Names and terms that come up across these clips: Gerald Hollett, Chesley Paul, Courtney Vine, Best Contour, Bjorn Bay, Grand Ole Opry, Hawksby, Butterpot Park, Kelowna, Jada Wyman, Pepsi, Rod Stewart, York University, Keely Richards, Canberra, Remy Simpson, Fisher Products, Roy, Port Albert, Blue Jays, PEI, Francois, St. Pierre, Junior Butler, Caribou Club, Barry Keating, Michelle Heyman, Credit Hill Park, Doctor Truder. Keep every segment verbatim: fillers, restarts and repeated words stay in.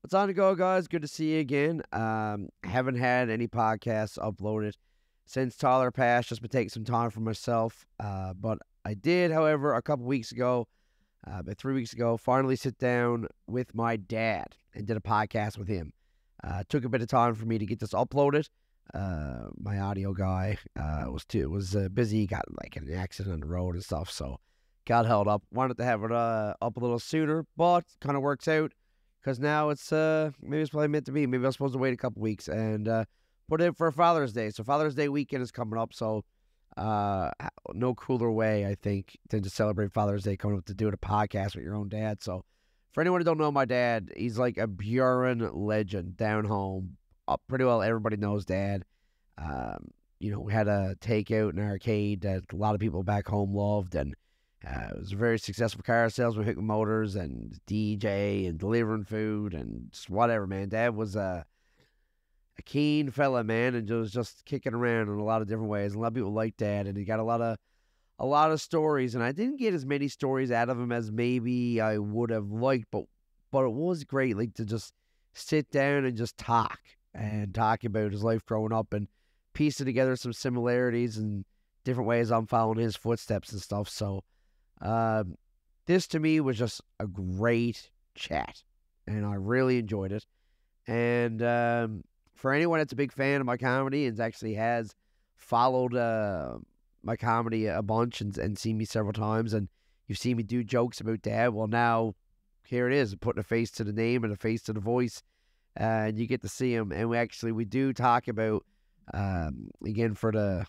What's on the go, guys? Good to see you again. Um, haven't had any podcasts uploaded since Tyler passed. Just been taking some time for myself. Uh, but I did, however, a couple weeks ago, uh, about three weeks ago, finally sit down with my dad and did a podcast with him. Uh, took a bit of time for me to get this uploaded. Uh, my audio guy uh, was too was uh, busy. Got like in an accident on the road and stuff, so got held up. Wanted to have it uh, up a little sooner, but kind of works out. Because now it's, uh, maybe it's probably meant to be. Maybe I'm supposed to wait a couple weeks and uh, put in for Father's Day. So Father's Day weekend is coming up. So uh, no cooler way, I think, than to celebrate Father's Day coming up to do a podcast with your own dad. So for anyone who don't know my dad, he's like a Buren legend down home. Uh, pretty well everybody knows Dad. Um, you know, we had a takeout in an arcade that a lot of people back home loved, and Uh, it was a very successful car sales with Hickman Motors and D J and delivering food and just whatever, man. Dad was a, a keen fella, man, and was just kicking around in a lot of different ways. And a lot of people liked Dad, and he got a lot of a lot of stories. And I didn't get as many stories out of him as maybe I would have liked, but but it was great, like, to just sit down and just talk and talk about his life growing up and piecing together some similarities and different ways I'm following his footsteps and stuff. So. Uh, this to me was just a great chat, and I really enjoyed it. And um, for anyone that's a big fan of my comedy and actually has followed uh, my comedy a bunch and, and seen me several times, and you've seen me do jokes about Dad, well, now here it is, putting a face to the name and a face to the voice, uh, and you get to see him. And we actually we do talk about um, again for the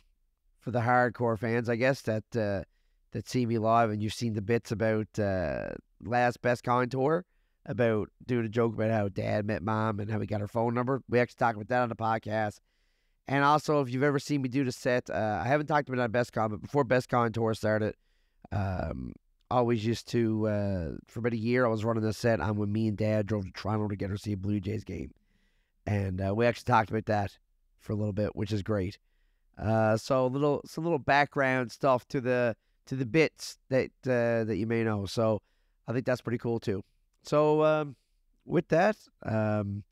for the hardcore fans, I guess, that. Uh, that see me live, and you've seen the bits about uh, last Best Contour, about doing a joke about how Dad met Mom and how he got her phone number. We actually talked about that on the podcast. And also, if you've ever seen me do the set, uh, I haven't talked about it on Best Con, but before Best Contour started, um, I always used to, uh, for about a year, I was running the set on when me and Dad drove to Toronto to get her to see a Blue Jays game. And uh, we actually talked about that for a little bit, which is great. Uh, so little, some little background stuff to the to the bits that uh, that you may know. So I think that's pretty cool too. So um, with that, um,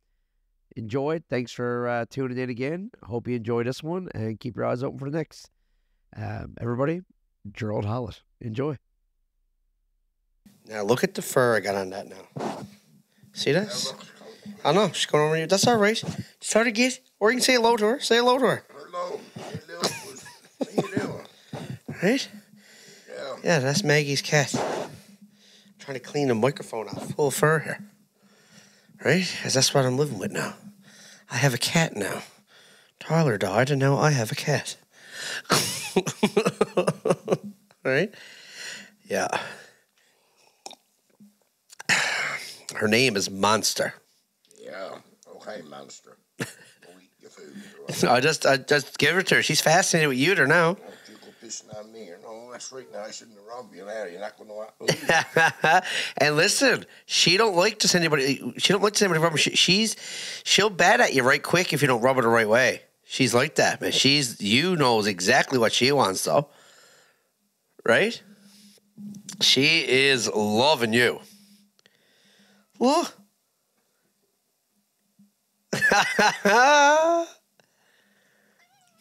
enjoy it. Thanks for uh, tuning in again. Hope you enjoy this one, and keep your eyes open for the next. Um, everybody, Gerald Hollett. Enjoy. Now look at the fur I got on that now. See this? I know. She's going over here. That's all right. Start to get, or you can say hello to her. Say hello to her. Hello. Hello. How you doing? Right? Yeah, that's Maggie's cat. I'm trying to clean the microphone off. Full of fur here. Right? Because that's what I'm living with now. I have a cat now. Tyler died, and now I have a cat. Right? Yeah. Her name is Monster. Yeah. Okay, Monster. We'll eat your food. Right? No, I just, I just give it to her. She's fascinated with you there now. On me, you know, that's right now. I shouldn't have robbed you now. You're not going to. And listen, she don't like to send anybody. She don't like to send anybody rubber. She, she's she'll bat at you right quick if you don't rub her the right way. She's like that, man. She's you knows exactly what she wants though, right? She is loving you. Look.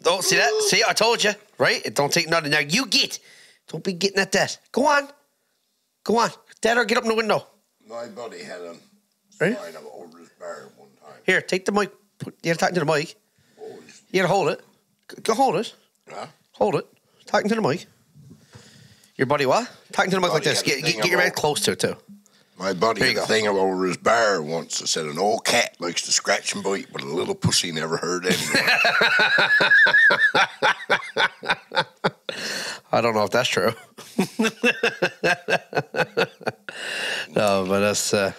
Don't see that? See, I told you, right? It don't take nothing. Now you get. Don't be getting at that. Go on. Go on. Dad, or get up in the window. My buddy had a right? sign up over his bar one time. Here, take the mic. You're talking to the mic. Oh, you gotta hold it. Go hold it. Huh? Hold it. Talking to the mic. Your buddy what? Talking to the mic like this. Get, get your man close to it, too. My buddy had a thing over his bar once that said an old cat likes to scratch and bite, but a little pussy never heard anything. I don't know if that's true. No, but that's uh,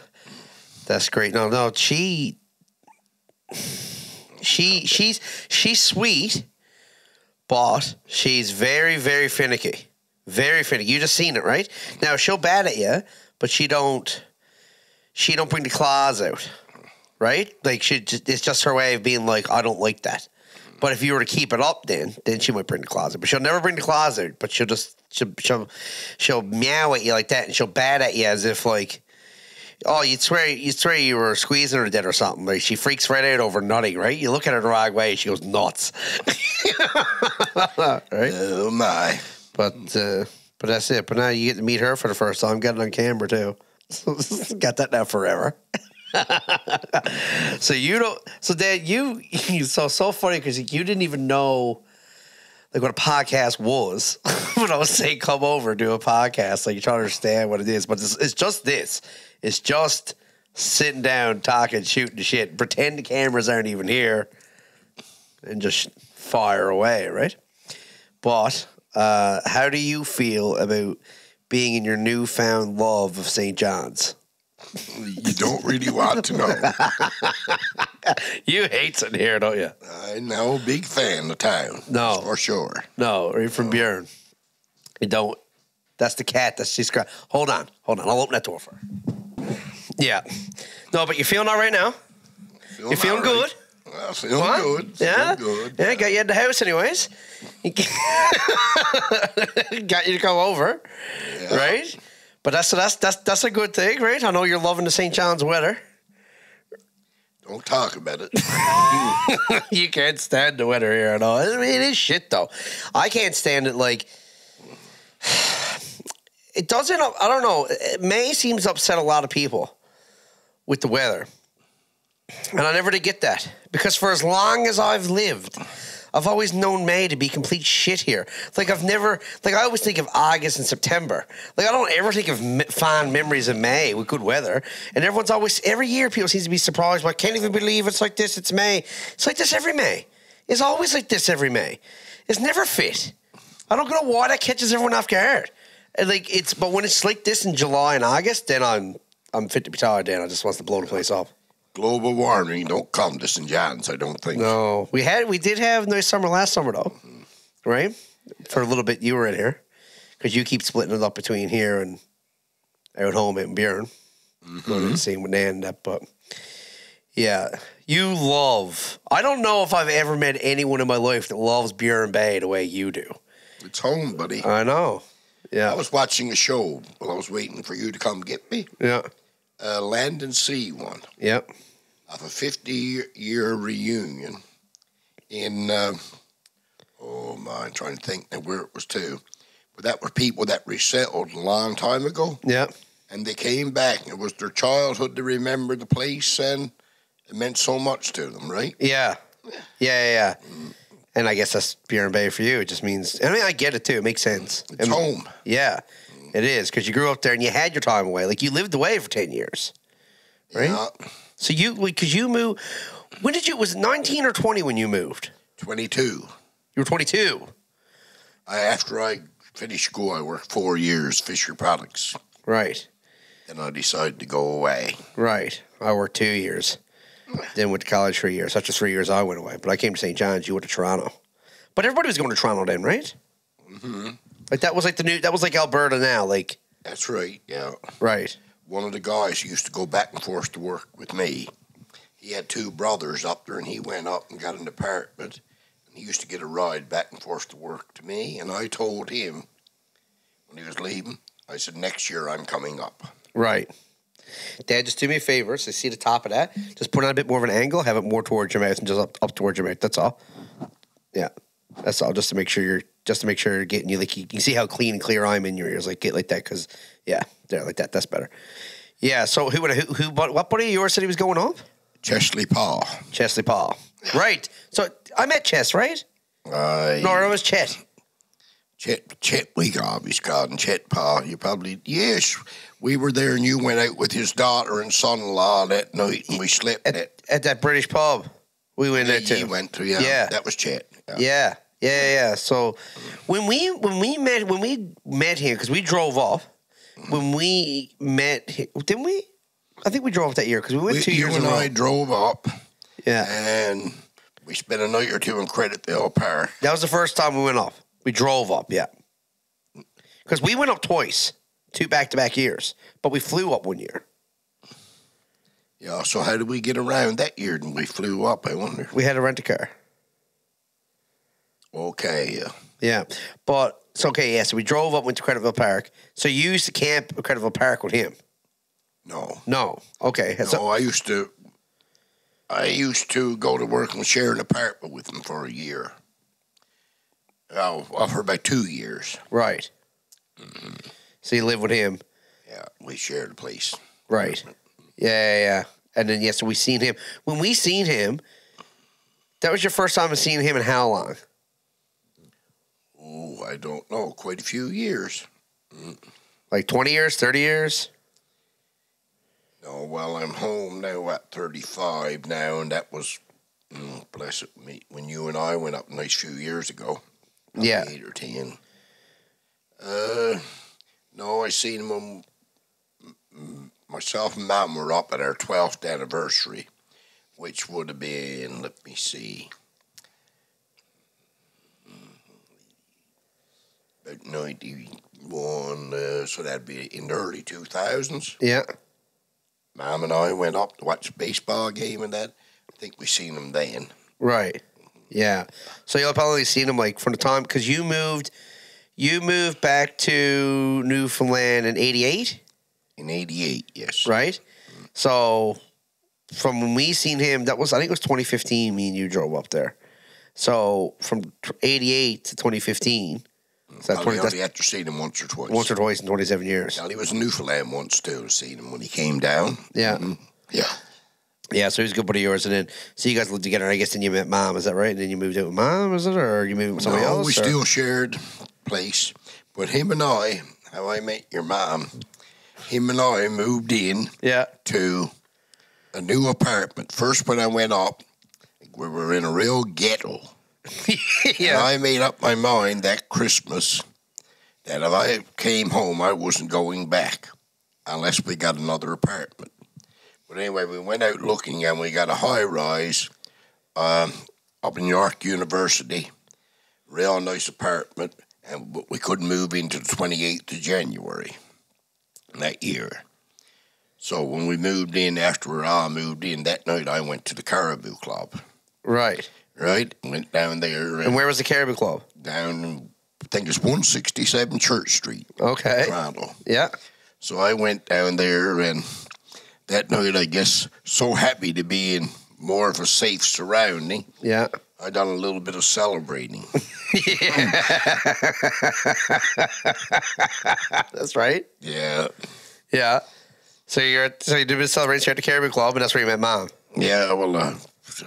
that's great. No, no, she she she's she's sweet, but she's very, very finicky. Very finicky. You just seen it, right? Now she'll bat at you. But she don't, she don't bring the claws out, right? Like she, it's just her way of being like, I don't like that. But if you were to keep it up, then then she might bring the claws out. But she'll never bring the claws out. But she'll just she'll she'll, she'll meow at you like that, and she'll bat at you as if like, Oh, you'd swear, you'd swear you were squeezing her dead or something. Like she freaks right out over nutting, right? You look at her the wrong way, she goes nuts. Right? Oh, my. But uh, but that's it. But now you get to meet her for the first time. Got it on camera, too. Got that now forever. So you don't... So, Dad, you... you so, so funny because you didn't even know... Like what a podcast was when I was saying come over do a podcast. Like you try to understand what it is, but it's, it's just this. It's just sitting down, talking, shooting shit, pretend the cameras aren't even here, and just fire away, right? But uh, how do you feel about being in your newfound love of Saint John's? You don't really want to know. You hate sitting here, don't you? I know. Big fan of town. No. For sure. No. Are you from oh. Bjorn? You don't. That's the cat that she's got. Hold on. Hold on. I'll open that door for her. Yeah. No, but you're feeling all right now? Feeling you're feeling good? Right. Well, feeling what? good. Yeah? Good. Yeah, got you in the house anyways. Got you to come over. Yeah. Right? But that's, that's that's that's a good thing, right? I know you're loving the Saint John's weather. Don't talk about it. You can't stand the weather here at all. I mean, it is shit, though. I can't stand it. Like, it doesn't, I don't know. May seems to upset a lot of people with the weather. And I never did get that. Because for as long as I've lived... I've always known May to be complete shit here. Like, I've never... Like, I always think of August and September. Like, I don't ever think of me- fond memories of May with good weather. And everyone's always... Every year, people seem to be surprised. Well, I can't even believe it's like this. It's May. It's like this every May. It's always like this every May. It's never fit. I don't know why that catches everyone off guard. And like, it's... But when it's like this in July and August, then I'm... I'm fit to be tired, Dan. I just want to blow the place up. Global warming don't come to Saint John's, I don't think. No, we had we did have a nice summer last summer though, mm-hmm. right? For a little bit, you were in here because you keep splitting it up between here and out home in Bjorn. Mm-hmm. Same with Nan, that, but yeah, you love. I don't know if I've ever met anyone in my life that loves Bjorn Bay the way you do. It's home, buddy. I know. Yeah, I was watching a show while I was waiting for you to come get me. Yeah, uh, Land and Sea one. Yep. Of a fifty-year reunion in, uh, oh, my, I'm trying to think now where it was to. But that were people that resettled a long time ago. Yeah. And they came back, and it was their childhood to remember the place, and it meant so much to them, right? Yeah. Yeah, yeah, yeah. Mm. And I guess that's Bjorn Bay for you. It just means, I mean, I get it, too. It makes sense. It's I mean, home. Yeah, mm. It is, because you grew up there, and you had your time away. Like, you lived away for ten years, right? Yeah. So you, because you moved, when did you, was it nineteen or twenty when you moved? twenty-two. You were twenty-two? I, after I finished school, I worked four years, Fisher Products. Right. Then I decided to go away. Right. I worked two years. Then went to college three years. Such as three years I went away. But I came to Saint John's, you went to Toronto. But everybody was going to Toronto then, right? Mm-hmm. Like that was like the new, that was like Alberta now, like. That's right, yeah. Right. One of the guys used to go back and forth to work with me. He had two brothers up there, and he went up and got an apartment. And he used to get a ride back and forth to work to me. And I told him when he was leaving, I said, next year I'm coming up. Right. Dad, just do me a favor. So I see the top of that. Just put it on a bit more of an angle. Have it more towards your mouth and just up, up towards your mouth. That's all. Yeah. That's all, just to make sure you're just to make sure you're getting you like you can see how clean and clear I'm in your ears. Like get like that, because yeah, there like that. That's better. Yeah. So who would who who what buddy of yours said he was going up? Chesley Paul. Chesley Paul. Right. So I met Chess, right? Uh, no, it was Chet. Chet Chet Weegob, he's called, and Chet Paul. You probably yes. We were there, and you went out with his daughter and son-in-law that night, and we slept at, at at that British pub. We went yeah, there too. He went to yeah. yeah. That was Chet. Yeah. yeah. Yeah, yeah. So when we when we met when we met here, because we drove off. When we met, here, didn't we? I think we drove up that year because we went we, two years ago. You and I drove up. Yeah, and we spent a night or two in Credit Hill Park. That was the first time we went up. We drove up, yeah. Because we went up twice, two back to back years, but we flew up one year. Yeah. So how did we get around that year? And we flew up. I wonder. We had to rent a car. Okay, yeah. Yeah, but it's okay, yeah. So we drove up, went to Creville Park. So you used to camp at Creville Park with him. No. No. Okay. No, so I used to. I used to go to work and share an apartment with him for a year. Oh, well, for about two years. Right. Mm-hmm. So you lived with him. Yeah, we shared a place. Right. Yeah, yeah, yeah. And then, yes, yeah, so we seen him. When we seen him, that was your first time of seeing him in how long? Oh, I don't know. Quite a few years. Mm. Like twenty years, thirty years? Oh, well, I'm home now at thirty-five now, and that was, mm, bless it, me, when you and I went up a nice few years ago. Yeah. Eight or ten. Uh, no, I seen him when m myself and Mom were up at our twelfth anniversary, which would have been, let me see, about ninety-one, uh, so that'd be in the early two thousands. Yeah. Mom and I went up to watch a baseball game and that. I think we seen him then. Right. Yeah. So you'll probably seen him like from the time, because you moved, you moved back to Newfoundland in eighty-eight? In eighty-eight, yes. Right? Mm-hmm. So from when we seen him, that was, I think it was twenty fifteen, me and you drove up there. So from eighty-eight to twenty fifteen. So that's twenty, only after seeing him once or twice. Once or twice in twenty-seven years. Now, he was in Newfoundland once, too, seen him when he came down. Yeah. Mm-hmm. Yeah. Yeah, so he was a good buddy of yours. And then, so you guys lived together, and I guess then you met Mom, is that right? And then you moved out with Mom, is it? Or you moved with somebody no, else? No, we or? still shared place. But him and I, how I met your mom, him and I moved in yeah. to a new apartment. First, when I went up, we were in a real ghetto. Yeah. And I made up my mind that Christmas that if I came home, I wasn't going back unless we got another apartment. But anyway, we went out looking and we got a high-rise um, up in York University, real nice apartment, and but we couldn't move into the twenty-eighth of January that year. So when we moved in, after I moved in that night, I went to the Caribou Club. Right. Right, went down there. And, and where was the Caribou Club? Down, I think it's one sixty-seven Church Street. Okay. Toronto. Yeah. So I went down there, and that night, I guess, so happy to be in more of a safe surrounding. Yeah. I done a little bit of celebrating. Yeah. That's right. Yeah. Yeah. So you're so you did a bit of celebrating, so you're at the Caribou Club, and that's where you met Mom. Yeah, well, uh,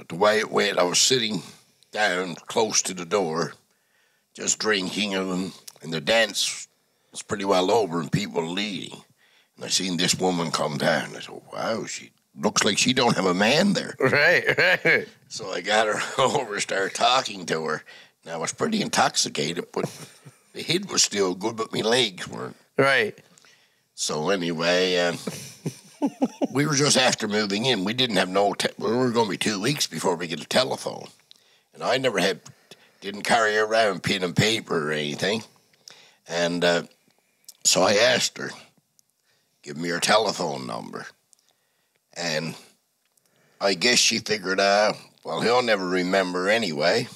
the way it went, I was sitting down close to the door, just drinking, and, and the dance was pretty well over, and people were leading. And I seen this woman come down. I said, wow, she looks like she don't have a man there. Right, right. So I got her over, started talking to her. And I was pretty intoxicated, but the head was still good, but my legs weren't. Right. So anyway... Um, we were just after moving in. We didn't have no... Te we were going to be two weeks before we get a telephone. And I never had... Didn't carry around pen and paper or anything. And uh, so I asked her, give me her telephone number. And I guess she figured out, well, he'll never remember anyway.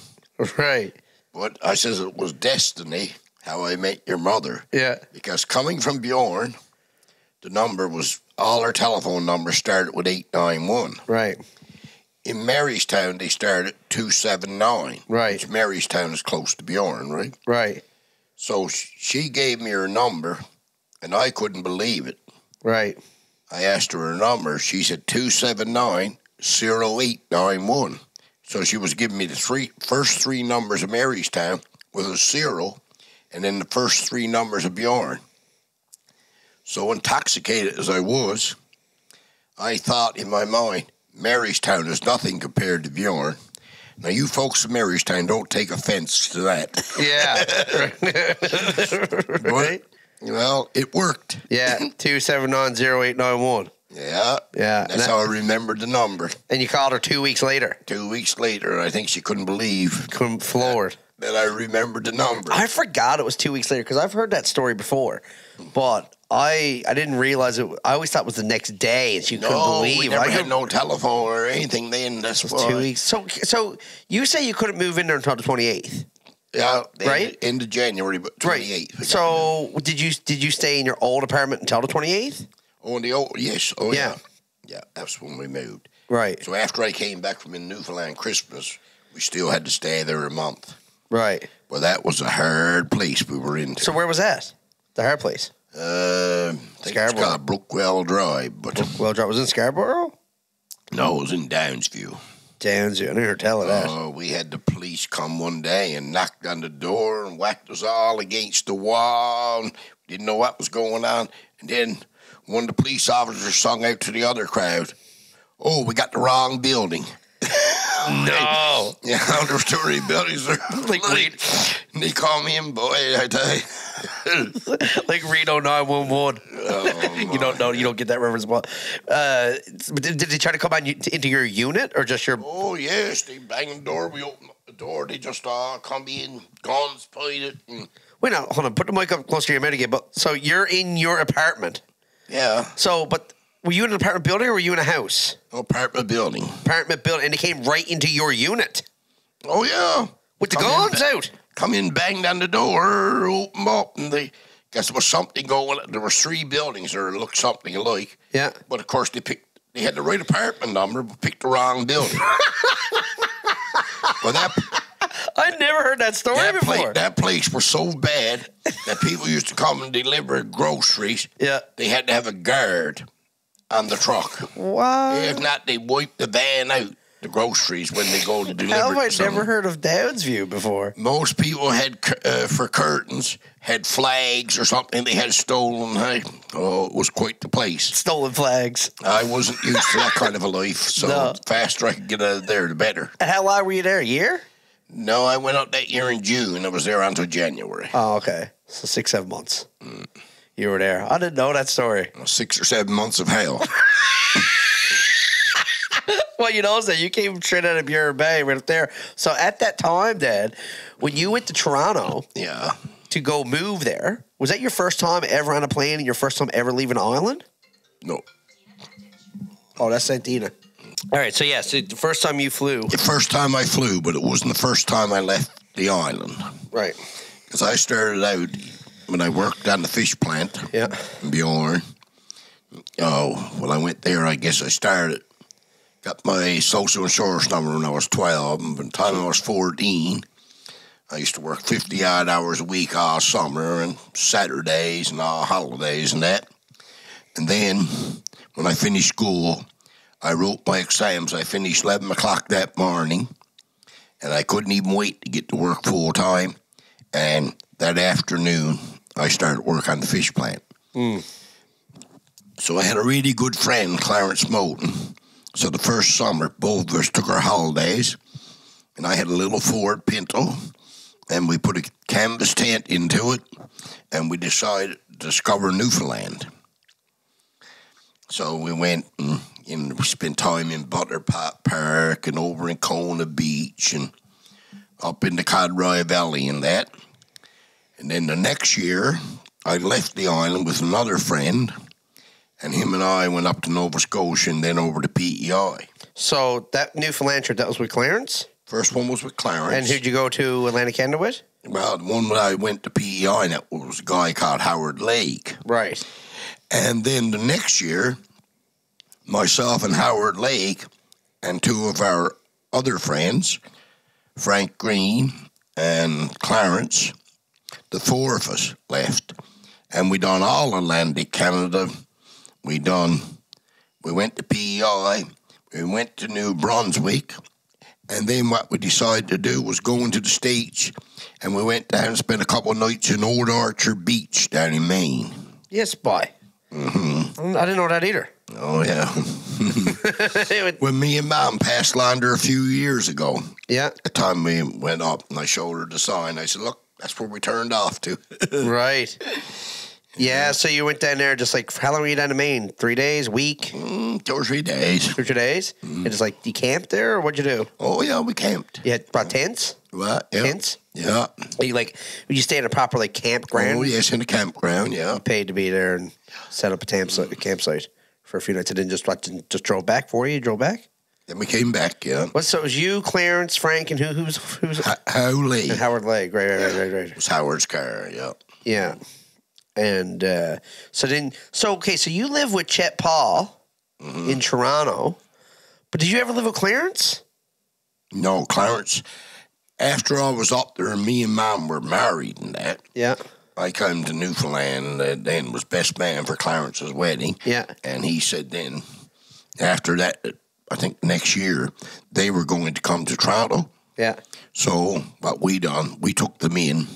Right. But I says it was destiny, how I met your mother. Yeah. Because coming from Bjorn, the number was... All our telephone numbers started with eight nine one. Right. In Marystown, they started at two seven nine. Right. Which Marystown is close to Bjorn, right? Right. So she gave me her number, and I couldn't believe it. Right. I asked her her number. She said two seven nine, oh eight nine one. So she was giving me the three, first three numbers of Marystown with a zero, and then the first three numbers of Bjorn. So intoxicated as I was, I thought in my mind, Marystown is nothing compared to Bjorn. Now, you folks in Marystown don't take offense to that. Yeah. Right? But, well, it worked. Yeah, two seven nine, oh eight nine one. Yeah. Yeah. That's that, how I remembered the number. And you called her two weeks later. Two weeks later, and I think she couldn't believe. Couldn't floored. That, that I remembered the number. I forgot it was two weeks later, because I've heard that story before, but... I, I didn't realize it. I always thought it was the next day, and she no, couldn't believe we never I had no telephone or anything then. That's it was why. Two weeks. So, so you say you couldn't move in there until the twenty-eighth? Yeah, right. End of January, but twenty-eighth. Right. So, did you did you stay in your old apartment until the twenty-eighth? On the old, yes. Oh, yeah. Yeah, yeah, that's when we moved. Right. So after I came back from in Newfoundland Christmas, we still had to stay there a month. Right. Well, that was a hard place we were into. So where was that? The hard place? Uh, I think Scarborough. It's called Brookwell Drive. But Brookwell Drive. Was in Scarborough? No, it was in Downsview. Downsview. I never tell of that. Oh, uh, we had the police come one day and knocked on the door and whacked us all against the wall. And didn't know what was going on. And then one of the police officers sung out to the other crowd, "Oh, we got the wrong building." No. Yeah, one hundred story buildings. Like, Reed. And they call me in, boy, I tell you. Like Reno nine one one. Oh, you don't know, you don't get that reference. Uh, did, did they try to come on you, into your unit or just your... Oh, yes, they bang the door, we open the door, they just uh, come in, guns pointed. And... Wait, now, hold on, put the mic up closer to your mic again. But, so you're in your apartment. Yeah. So, but... Were you in an apartment building or were you in a house? Apartment building. Apartment building. And they came right into your unit. Oh, yeah. With the guns out. Come in, banged on the door, open up, and they... Guess there was something going on. There were three buildings that looked something alike. Yeah. But, of course, they picked... They had the right apartment number, but picked the wrong building. Well, that... I'd never heard that story that before. Place, that place was so bad that people used to come and deliver groceries. Yeah. They had to have a guard... on the truck. What? If not, they wipe the van out, the groceries, when they go to deliver. Hell, I've something. Never heard of Downsview before. Most people had, uh, for curtains, had flags or something they had stolen. I, oh, it was quite the place. Stolen flags. I wasn't used to that kind of a life, so no. The faster I could get out of there, the better. And how long were you there, a year? No, I went out that year in June. I was there until January. Oh, okay. So six, seven months. Mm. You were there. I didn't know that story. Six or seven months of hell. Well, you know, so you came straight out of Bureau Bay right there. So at that time, Dad, when you went to Toronto yeah. to go move there, was that your first time ever on a plane and your first time ever leaving Ireland? No. Oh, that's Santina. All right, so yeah, so the first time you flew. The first time I flew, but it wasn't the first time I left the island. Right. Because I started out... When I worked on the fish plant yeah. in Bjorn, oh, well, I went there, I guess I started, got my social insurance number when I was twelve, and by the time I was fourteen, I used to work fifty-odd hours a week all summer and Saturdays and all holidays and that. And then when I finished school, I wrote my exams. I finished eleven o'clock that morning, and I couldn't even wait to get to work full-time. And that afternoon... I started work on the fish plant. Mm. So I had a really good friend, Clarence Moulton. So the first summer, both of us took our holidays, and I had a little Ford Pinto, and we put a canvas tent into it, and we decided to discover Newfoundland. So we went and, and we spent time in Butterpot Park and over in Kona Beach and up in the Codroy Valley and that. And then the next year, I left the island with another friend, and him and I went up to Nova Scotia and then over to P E I. So that Newfoundland trip, that was with Clarence? First one was with Clarence. And who'd you go to Atlantic Canada with? Well, the one that I went to P E I, that was a guy called Howard Lake. Right. And then the next year, myself and Howard Lake and two of our other friends, Frank Green and Clarence... The four of us left, and we done all Atlantic Canada. We done, we went to P E I, we went to New Brunswick, and then what we decided to do was go into the States, and we went down and spent a couple of nights in Old Archer Beach down in Maine. Yes, boy. Mm-hmm. I didn't know that either. Oh, yeah. When me and Mom passed Lander a few years ago, yeah, the time we went up, and I showed her the sign, I said, "Look, that's where we turned off to." Right. Yeah, so you went down there just like, how long were you down to Maine? Three days, week? Mm, two or three days. Two or three days? Mm. And it's like, you camped there or what'd you do? Oh, yeah, we camped. You had brought tents? What? Yeah. Tents? Yeah. Were you like, would you stay in a proper like campground? Oh, yes, in a campground, yeah. You paid to be there and set up a campsite, a campsite for a few nights and then just, just drove back for you? You drove back? Then we came back, yeah. Well, so it was you, Clarence, Frank, and who? Who's who's? Howard Lake. Howard Lake, right, right, right, right, right. It was Howard's car, yeah. Yeah. And uh, so then, so okay, so you live with Chet Paul mm-hmm. in Toronto, but did you ever live with Clarence? No, Clarence. After I was up there, me and Mom were married and that. Yeah. I came to Newfoundland and then was best man for Clarence's wedding. Yeah. And he said then, after that, I think next year, they were going to come to Toronto. Yeah. So what we done, we took them in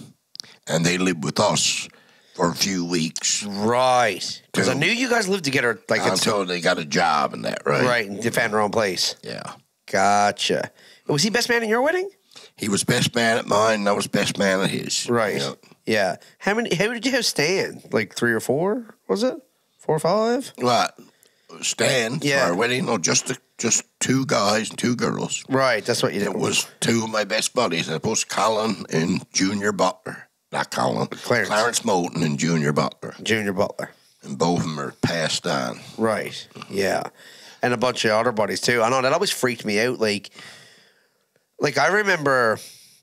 and they lived with us for a few weeks. Right. Because I knew you guys lived together. Like until they got a job and that, right? Right, and they found their own place. Yeah. Gotcha. Was he best man at your wedding? He was best man at mine, and I was best man at his. Right. You know? Yeah. How many? How many did you have Stan? Like three or four? Was it four or five? What? Stan yeah. for our wedding? No, just the, just two guys and two girls. Right. That's what you did. It was two of my best buddies. It was Colin and Junior Butler. Not Colin. Clarence. Clarence Moulton and Junior Butler. Junior Butler. And both of them are passed on. Right. Yeah. And a bunch of other buddies too. I know that always freaked me out. Like. Like, I remember,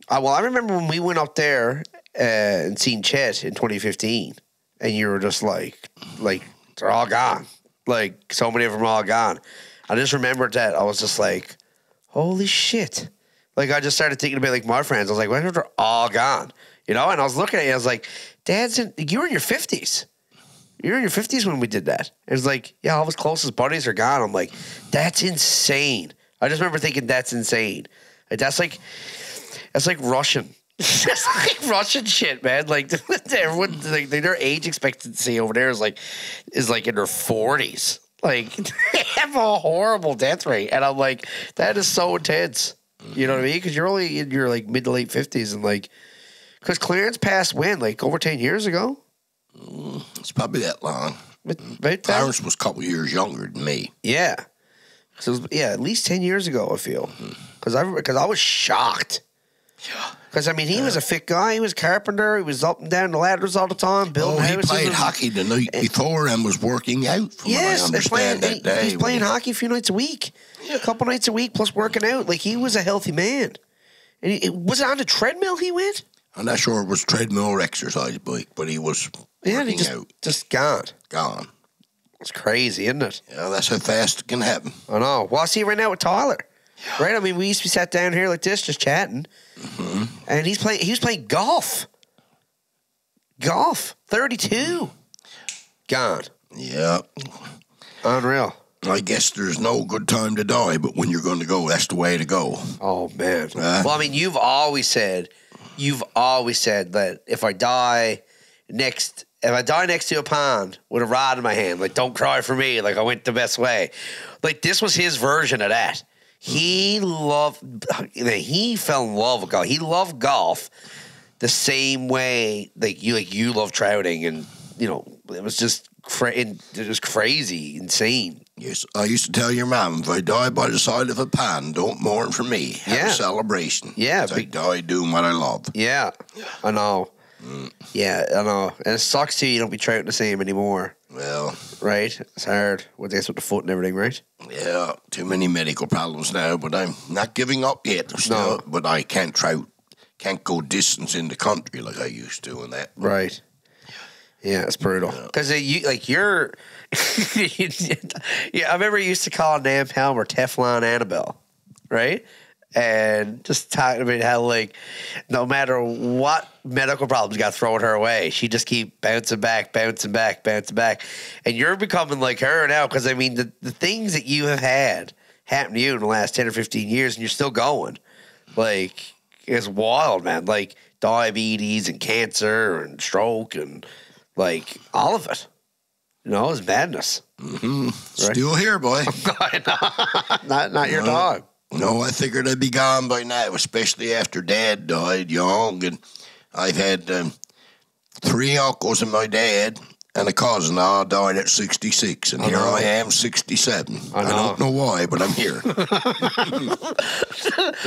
I, well, I remember when we went up there uh, and seen Chet in twenty fifteen, and you were just like, like, they're all gone. Like, so many of them are all gone. I just remembered that. I was just like, holy shit. Like, I just started thinking about, like, my friends. I was like, well, they're all gone, you know? And I was looking at you, I was like, Dad's in, you were in your fifties. You were in your fifties when we did that. It was like, yeah, all his closest buddies are gone. I'm like, that's insane. I just remember thinking that's insane. That's like, that's like Russian. That's like Russian shit, man. Like everyone, like their age expectancy over there is like, is like in their forties. Like they have a horrible death rate, and I'm like, that is so intense. You know what I mean? Because you're only in your like mid to late fifties, and like, because Clarence passed when, like over ten years ago. Mm, it's probably that long. But, but Clarence was a couple years younger than me. Yeah. So it was, yeah, at least ten years ago, I feel. Because I, cause I was shocked. Because, I mean, he yeah. was a fit guy. He was a carpenter. He was up and down the ladders all the time. Building oh, he houses. Played hockey the night before and was working out. From yes, what I understand playing, that day. He was playing he... hockey a few nights a week. Yeah. A couple nights a week plus working out. Like, he was a healthy man. And he, was it on the treadmill he went? I'm not sure it was treadmill or exercise bike, but he was yeah, working he just, out. Just gone. Gone. It's crazy, isn't it? Yeah, that's how fast it can happen. I know. Well, I see right now with Tyler, right? I mean, we used to be sat down here like this, just chatting, mm-hmm. and he's playing. He was playing golf. Golf, thirty-two, gone. Yeah, unreal. I guess there's no good time to die, but when you're going to go, that's the way to go. Oh man. Uh, well, I mean, you've always said, you've always said that if I die next. If I die next to a pond with a rod in my hand, like, don't cry for me, like, I went the best way. Like, this was his version of that. He loved, he fell in love with golf. He loved golf the same way, like, you like you love trouting. And, you know, it was just, cra it was crazy, insane. Yes, I used to tell your mom, if I die by the side of a pond, don't mourn for me. Have yeah. a celebration. Yeah. If I die doing what I love. Yeah, I know. Mm. Yeah, I know. And it sucks too, you don't be trouting the same anymore. Well, right? It's hard with this with the foot and everything, right? Yeah, too many medical problems now, but I'm not giving up yet. Still, no. But I can't trout, can't go distance in the country like I used to and that. But, right. Yeah, it's brutal. Because yeah. you, like you're, yeah, I remember you used to call Nan Palm or Teflon Annabelle, right? And just talking about how, like, no matter what medical problems got thrown her way, she just keep bouncing back, bouncing back, bouncing back. And you're becoming like her now because, I mean, the, the things that you have had happen to you in the last ten or fifteen years and you're still going. Like, it's wild, man. Like, diabetes and cancer and stroke and, like, all of it. You know, it's madness. Mm-hmm. Right? Still here, boy. not not your no. dog. No, I figured I'd be gone by now, especially after Dad died young. And I've had um, three uncles and my dad and a cousin all died at sixty-six. And I here know. I am, sixty-seven. I, I don't know why, but I'm here. uh,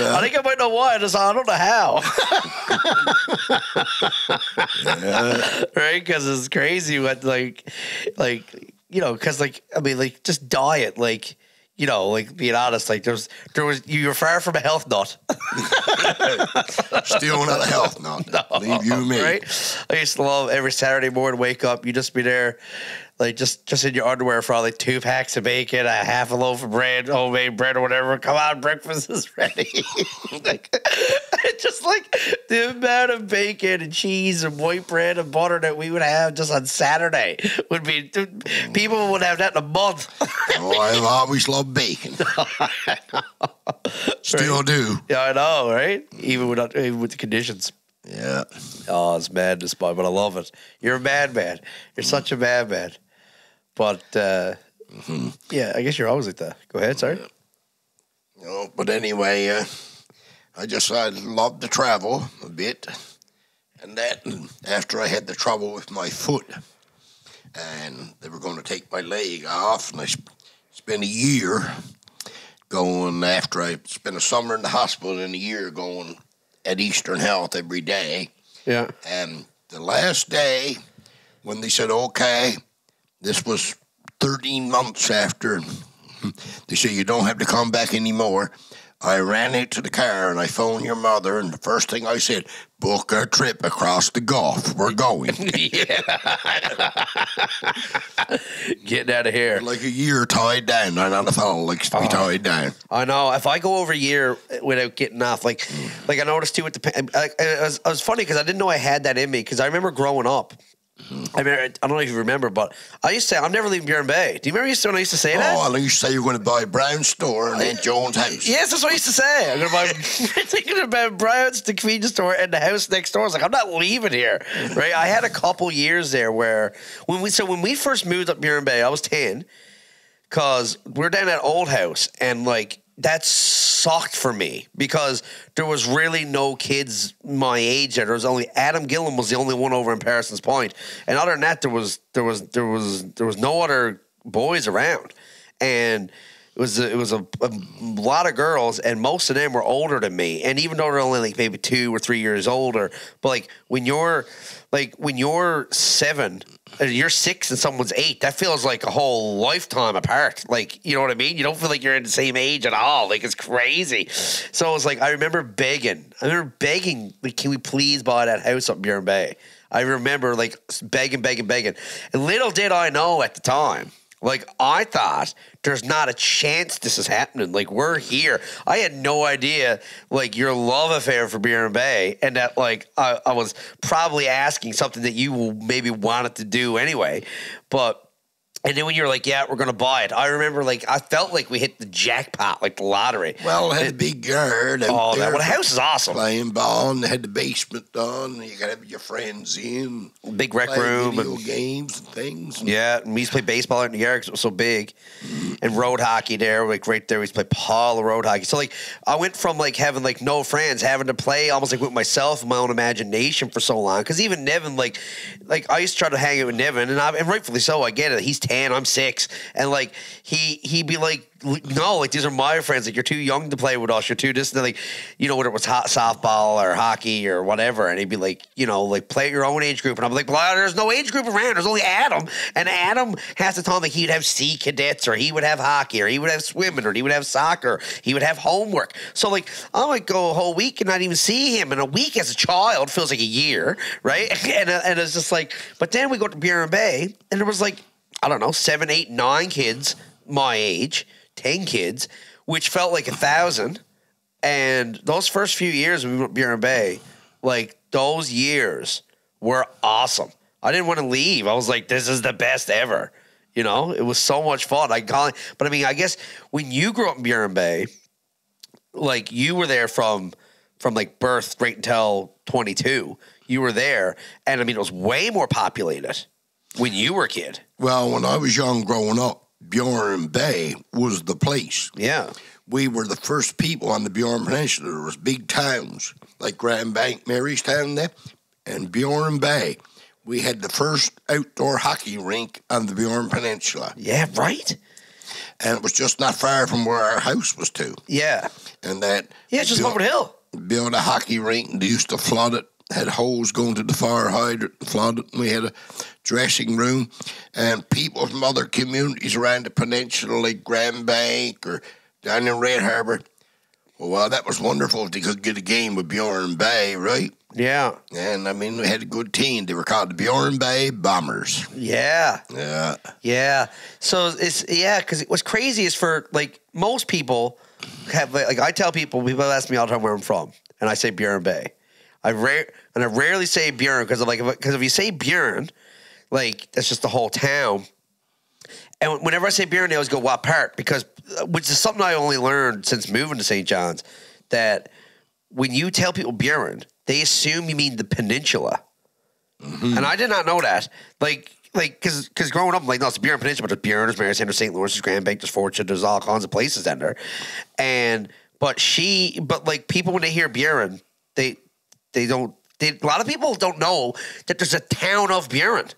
I think I might know why. I just I don't know how. yeah. Right? Because it's crazy what, like, like, you know, because, like, I mean, like, just diet, like, you know, like being honest, like there was, there was, you were far from a health nut. Still not a health nut. No, leave you me. Right? I used to love every Saturday morning, wake up, you just be there, like just, just in your underwear for all like two packs of bacon, a half a loaf of bread, homemade bread or whatever. Come on, breakfast is ready. Like, just like the amount of bacon and cheese and white bread and butter that we would have just on Saturday would be, people would have that in a month. Oh, I've always loved bacon. Still right. do. Yeah, I know, right? Even with even with the conditions. Yeah. Oh, it's madness, boy, but I love it. You're a madman. You're mm. such a madman. But uh, mm-hmm. yeah, I guess you're always like that. Go ahead, sorry. Yeah. No, but anyway, uh, I just I loved to travel a bit, and that after I had the trouble with my foot, and they were going to take my leg off, and I. Spent a year going after I spent a summer in the hospital and a year going at Eastern Health every day. Yeah. And the last day when they said, okay, this was thirteen months after, they said, you don't have to come back anymore. I ran into the car and I phoned your mother, and the first thing I said, book a trip across the Gulf. We're going. Getting out of here. Like a year tied down. Not on the phone, like to be oh, tied down. I know. If I go over a year without getting off, like, like I noticed too with the, like, it was, it was funny because I didn't know I had that in me because I remember growing up. I mean, I don't know if you remember, but I used to say, I'm never leaving Buren Bay. Do you remember when I used to say that? Oh, I used to say you were going to buy Brown's store and Aunt Joan's house. Yes, that's what I used to say. I'm going to buy thinking about Brown's, the convenience store, and the house next door. I was like, I'm not leaving here, right? I had a couple years there where, when we so when we first moved up Buren Bay, I was ten, because we were down at Old House, and like, that sucked for me because there was really no kids my age there. There was only Adam Gillum was the only one over in Parsons Point, and other than that, there was there was there was there was no other boys around, and it was it was a, a lot of girls, and most of them were older than me. And even though they're only like maybe two or three years older, but like when you're like when you're seven. You're six and someone's eight. That feels like a whole lifetime apart. Like, you know what I mean? You don't feel like you're in the same age at all. Like, it's crazy. Yeah. So I was like, I remember begging. I remember begging, like, can we please buy that house up Buren Bay? I remember, like, begging, begging, begging. And little did I know at the time. Like, I thought there's not a chance this is happening. Like, we're here. I had no idea, like, your love affair for Buren Bay and that, like, I, I was probably asking something that you maybe wanted to do anyway. But... And then when you were like, yeah, we're going to buy it. I remember, like, I felt like we hit the jackpot, like the lottery. Well, it had and, a big yard. Oh, that, well, the house is awesome. Playing ball, and they had the basement done. You got to have your friends in. Big rec room. Video and, games and things. And, yeah, and we used to play baseball out in the yard because it was so big. And road hockey there, like right there, we used to play pile of road hockey. So, like, I went from, like, having, like, no friends, having to play almost, like, with myself and my own imagination for so long. Because even Nevin, like, like I used to try to hang out with Nevin, and, I, and rightfully so, I get it. He's ten. I'm six, and like he he'd be like, no, like these are my friends. Like you're too young to play with us. You're too this and like, you know, whether it was hot softball or hockey or whatever. And he'd be like, you know, like play at your own age group. And I'm like, well, there's no age group around. There's only Adam, and Adam has to tell him like he'd have sea cadets or he would have hockey or he would have swimming or he would have soccer. He would have homework. So like I might go a whole week and not even see him. And a week as a child feels like a year, right? and and it's just like, but then we go to Buren Bay, and there was like. I don't know, seven, eight, nine kids my age, ten kids, which felt like a thousand. And those first few years we went to Buren Bay, like those years were awesome. I didn't want to leave. I was like, this is the best ever. You know, it was so much fun. I got, but I mean, I guess when you grew up in Buren Bay, like you were there from from like birth right until twenty-two. You were there, and I mean, it was way more populated. When you were a kid? Well, when I was young growing up, Buren Bay was the place. Yeah. We were the first people on the Buren Peninsula. There was big towns like Grand Bank, Marystown there, and Buren Bay. We had the first outdoor hockey rink on the Buren Peninsula. Yeah, right. And it was just not far from where our house was too. Yeah. And that... Yeah, it's just over the hill. Build a hockey rink, and they used to flood it had holes going to the fire hydrant, flooded, and we had a dressing room. And people from other communities around the peninsula, like Grand Bank or down in Red Harbor, well, wow, that was wonderful if they could get a game with Bjorn Bay, right? Yeah. And, I mean, we had a good team. They were called the Bjorn Bay Bombers. Yeah. Yeah. Yeah. So, it's, yeah, because what's crazy is for, like, most people have, like, like, I tell people, people ask me all the time where I'm from, and I say Bjorn Bay. I rare and I rarely say Bjorn because I'm like, because if, if you say Bjorn, like, that's just the whole town. And whenever I say Bjorn, they always go, what part? Because, which is something I only learned since moving to Saint John's, that when you tell people Bjorn, they assume you mean the peninsula. Mm-hmm. And I did not know that. Like, like, cause, cause growing up, I'm like, no, it's the Bjorn Peninsula, but there's Bjorn, there's Marystown, there's Saint Louis, there's Grand Bank, there's Fortune, there's all kinds of places down there. And, but she, but like people, when they hear Bjorn, they, they don't, they, a lot of people don't know that there's a town of Bjorn.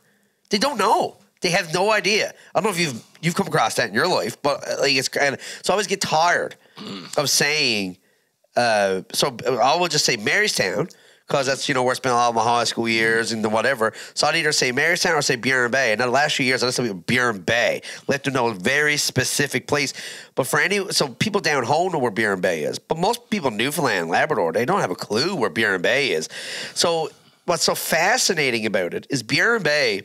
They don't know. They have no idea. I don't know if you've, you've come across that in your life, but like it's kind of, so I always get tired of saying, uh, so I will just say Marystown, because that's, you know, where I spent all my high school years and the whatever. So I'd either say Marystown or say Bjorn Bay. And then the last few years, I just say Bjorn Bay. Let them know a very specific place. But for any, so people down home know where Bjorn Bay is. But most people in Newfoundland, Labrador, they don't have a clue where Bjorn Bay is. So what's so fascinating about it is Bjorn Bay,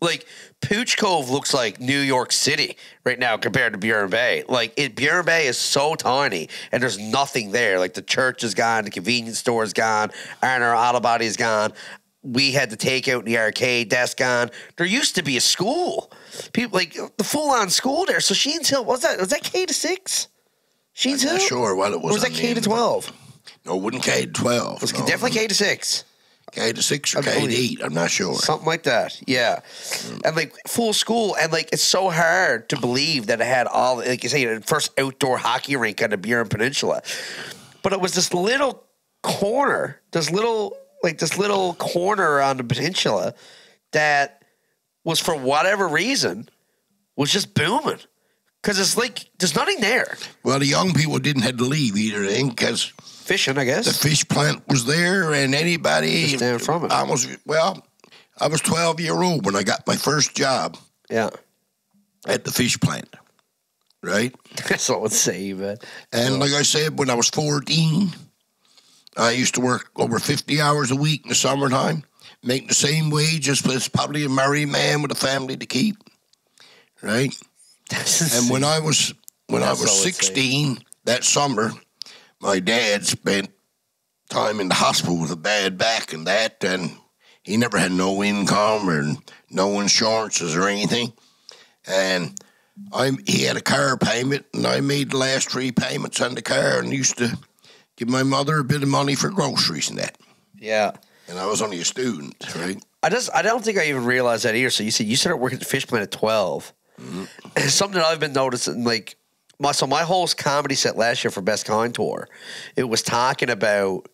like, Pooch Cove looks like New York City right now compared to Bjorn Bay. Like, it, Bjorn Bay is so tiny, and there's nothing there. Like, the church is gone, the convenience store is gone, Iron Our Auto Body is gone. We had the takeout in the arcade, that's gone. There used to be a school. People, like, the full-on school there. So Sheen's Hill, what was that? Was that K to six? Sheen's Hill? I'm not sure what it was. Or was that K to twelve? No, it wasn't K to twelve. It was no. Definitely K to six. K to six or K to eight, I'm not sure. Something like that, yeah. And, like, full school, and, like, it's so hard to believe that it had all, like you say, the first outdoor hockey rink on the Bjorn Peninsula. But it was this little corner, this little, like, this little corner on the peninsula that was, for whatever reason, was just booming. Because it's, like, there's nothing there. Well, the young people didn't have to leave either, because... fishing, I guess. The fish plant was there, and anybody... just down from it. I was, well, I was twelve years old when I got my first job. Yeah. At the fish plant, right? That's what I would say, man. And like I said, when I was fourteen, I used to work over fifty hours a week in the summertime, making the same wage as probably a married man with a family to keep, right? And when I was when That's I was sixteen, that summer... my dad spent time in the hospital with a bad back and that, and he never had no income or no insurances or anything. And I, he had a car payment, and I made the last three payments on the car and used to give my mother a bit of money for groceries and that. Yeah. And I was only a student, right? I just I don't think I even realized that either. So you said you started working at the fish plant at twelve. Mm-hmm. And something that I've been noticing, like, My, so my whole comedy set last year for Best Contour, it was talking about,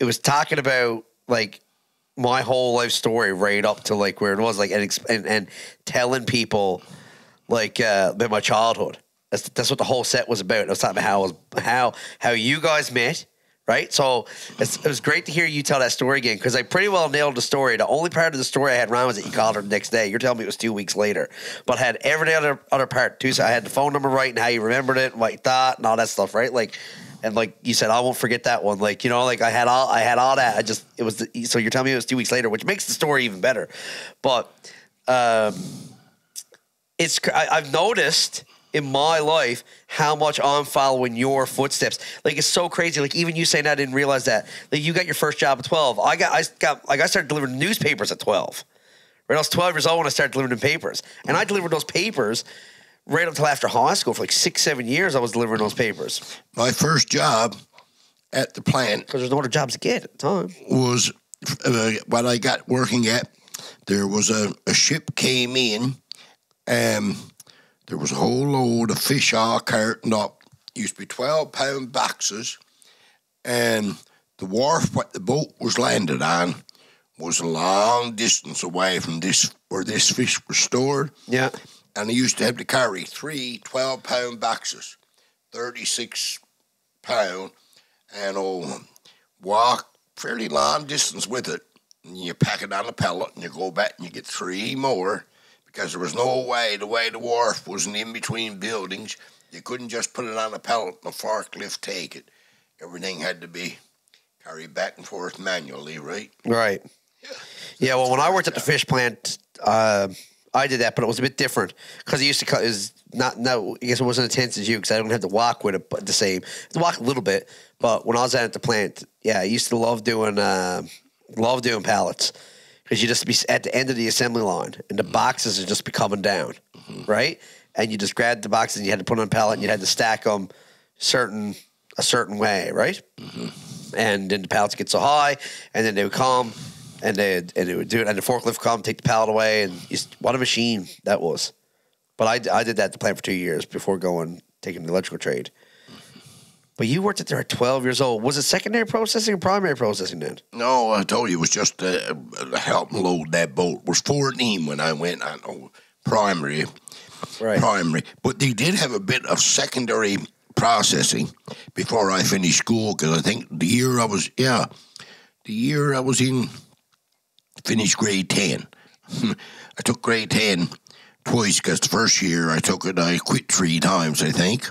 it was talking about like my whole life story right up to like where it was, like, and and, and telling people like uh, about my childhood. That's that's what the whole set was about. It was talking about how was, how how you guys met, right? So it's, it was great to hear you tell that story again, because I pretty well nailed the story. The only part of the story I had wrong was that you called her the next day. You're telling me it was two weeks later. But I had every other other part too. So I had the phone number right and how you remembered it and what you thought and all that stuff, right? Like, and like you said, I won't forget that one. Like, you know, like I had all I had all that. I just it was the, so you're telling me it was two weeks later, which makes the story even better. But um, it's I, I've noticed in my life how much I'm following your footsteps. Like, it's so crazy. Like, even you saying that, I didn't realize that. Like, you got your first job at twelve. I got, I got, like, I started delivering newspapers at twelve. Right, I was twelve years old when I started delivering papers. And I delivered those papers right up until after high school. For like six, seven years, I was delivering those papers. My first job at the plant, because there's no other jobs to get at the time, was uh, what I got working at. There was a, a ship came in, and there was a whole load of fish all cartoned up. Used to be twelve-pound boxes, and the wharf what the boat was landed on was a long distance away from this where this fish was stored. Yeah. And they used to have to carry three twelve-pound boxes, thirty-six-pound, and oh, walk fairly long distance with it, and you pack it on a pellet, and you go back and you get three more, because there was no way, the way the wharf was in between buildings, you couldn't just put it on a pellet and a forklift take it. Everything had to be carried back and forth manually, right? Right. Yeah, yeah well, when I worked at the fish plant, uh, I did that, but it was a bit different, because it used to cut, it was not, no, I guess it wasn't as intense as you, because I don't have to walk with it but the same. I have to walk a little bit, but when I was out at the plant, yeah, I used to love doing, uh, love doing pallets. Because you just be at the end of the assembly line, and the mm-hmm. boxes are just be coming down, mm-hmm. right? And you just grabbed the boxes, and you had to put on a pallet, and you had to stack them certain a certain way, right? Mm-hmm. And then the pallets get so high, and then they would come, and they and they would do it, and the forklift come, take the pallet away, and you, what a machine that was! But I I did that at the plant for two years before going taking the electrical trade. But you worked at there at twelve years old. Was it secondary processing or primary processing then? No, I told you it was just uh, helping load that boat. It was fourteen when I went on oh, primary. Right. Primary. But they did have a bit of secondary processing before I finished school, because I think the year I was, yeah, the year I was in, finished grade ten. I took grade ten twice, because the first year I took it, I quit three times, I think.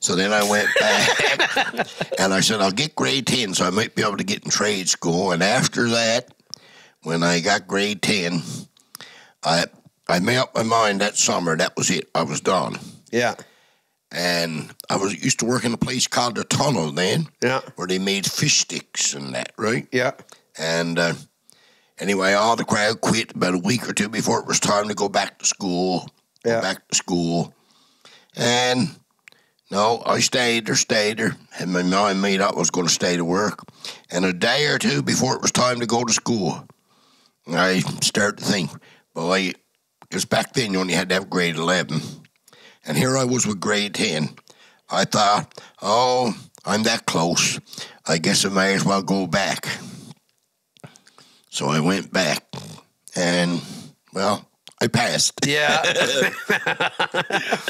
So then I went back, and I said, I'll get grade ten, so I might be able to get in trade school. And after that, when I got grade ten, I I made up my mind that summer. That was it. I was done. Yeah. And I was used to work in a place called the Tunnel then, yeah, where they made fish sticks and that, right? Yeah. And uh, anyway, all the crowd quit about a week or two before it was time to go back to school. Yeah. Go back to school. And... no, I stayed there, stayed there, had my mind made up I was going to stay to work. And a day or two before it was time to go to school, I started to think, boy, because back then you only had to have grade eleven. And here I was with grade ten. I thought, oh, I'm that close. I guess I may as well go back. So I went back, and, well... I passed. Yeah.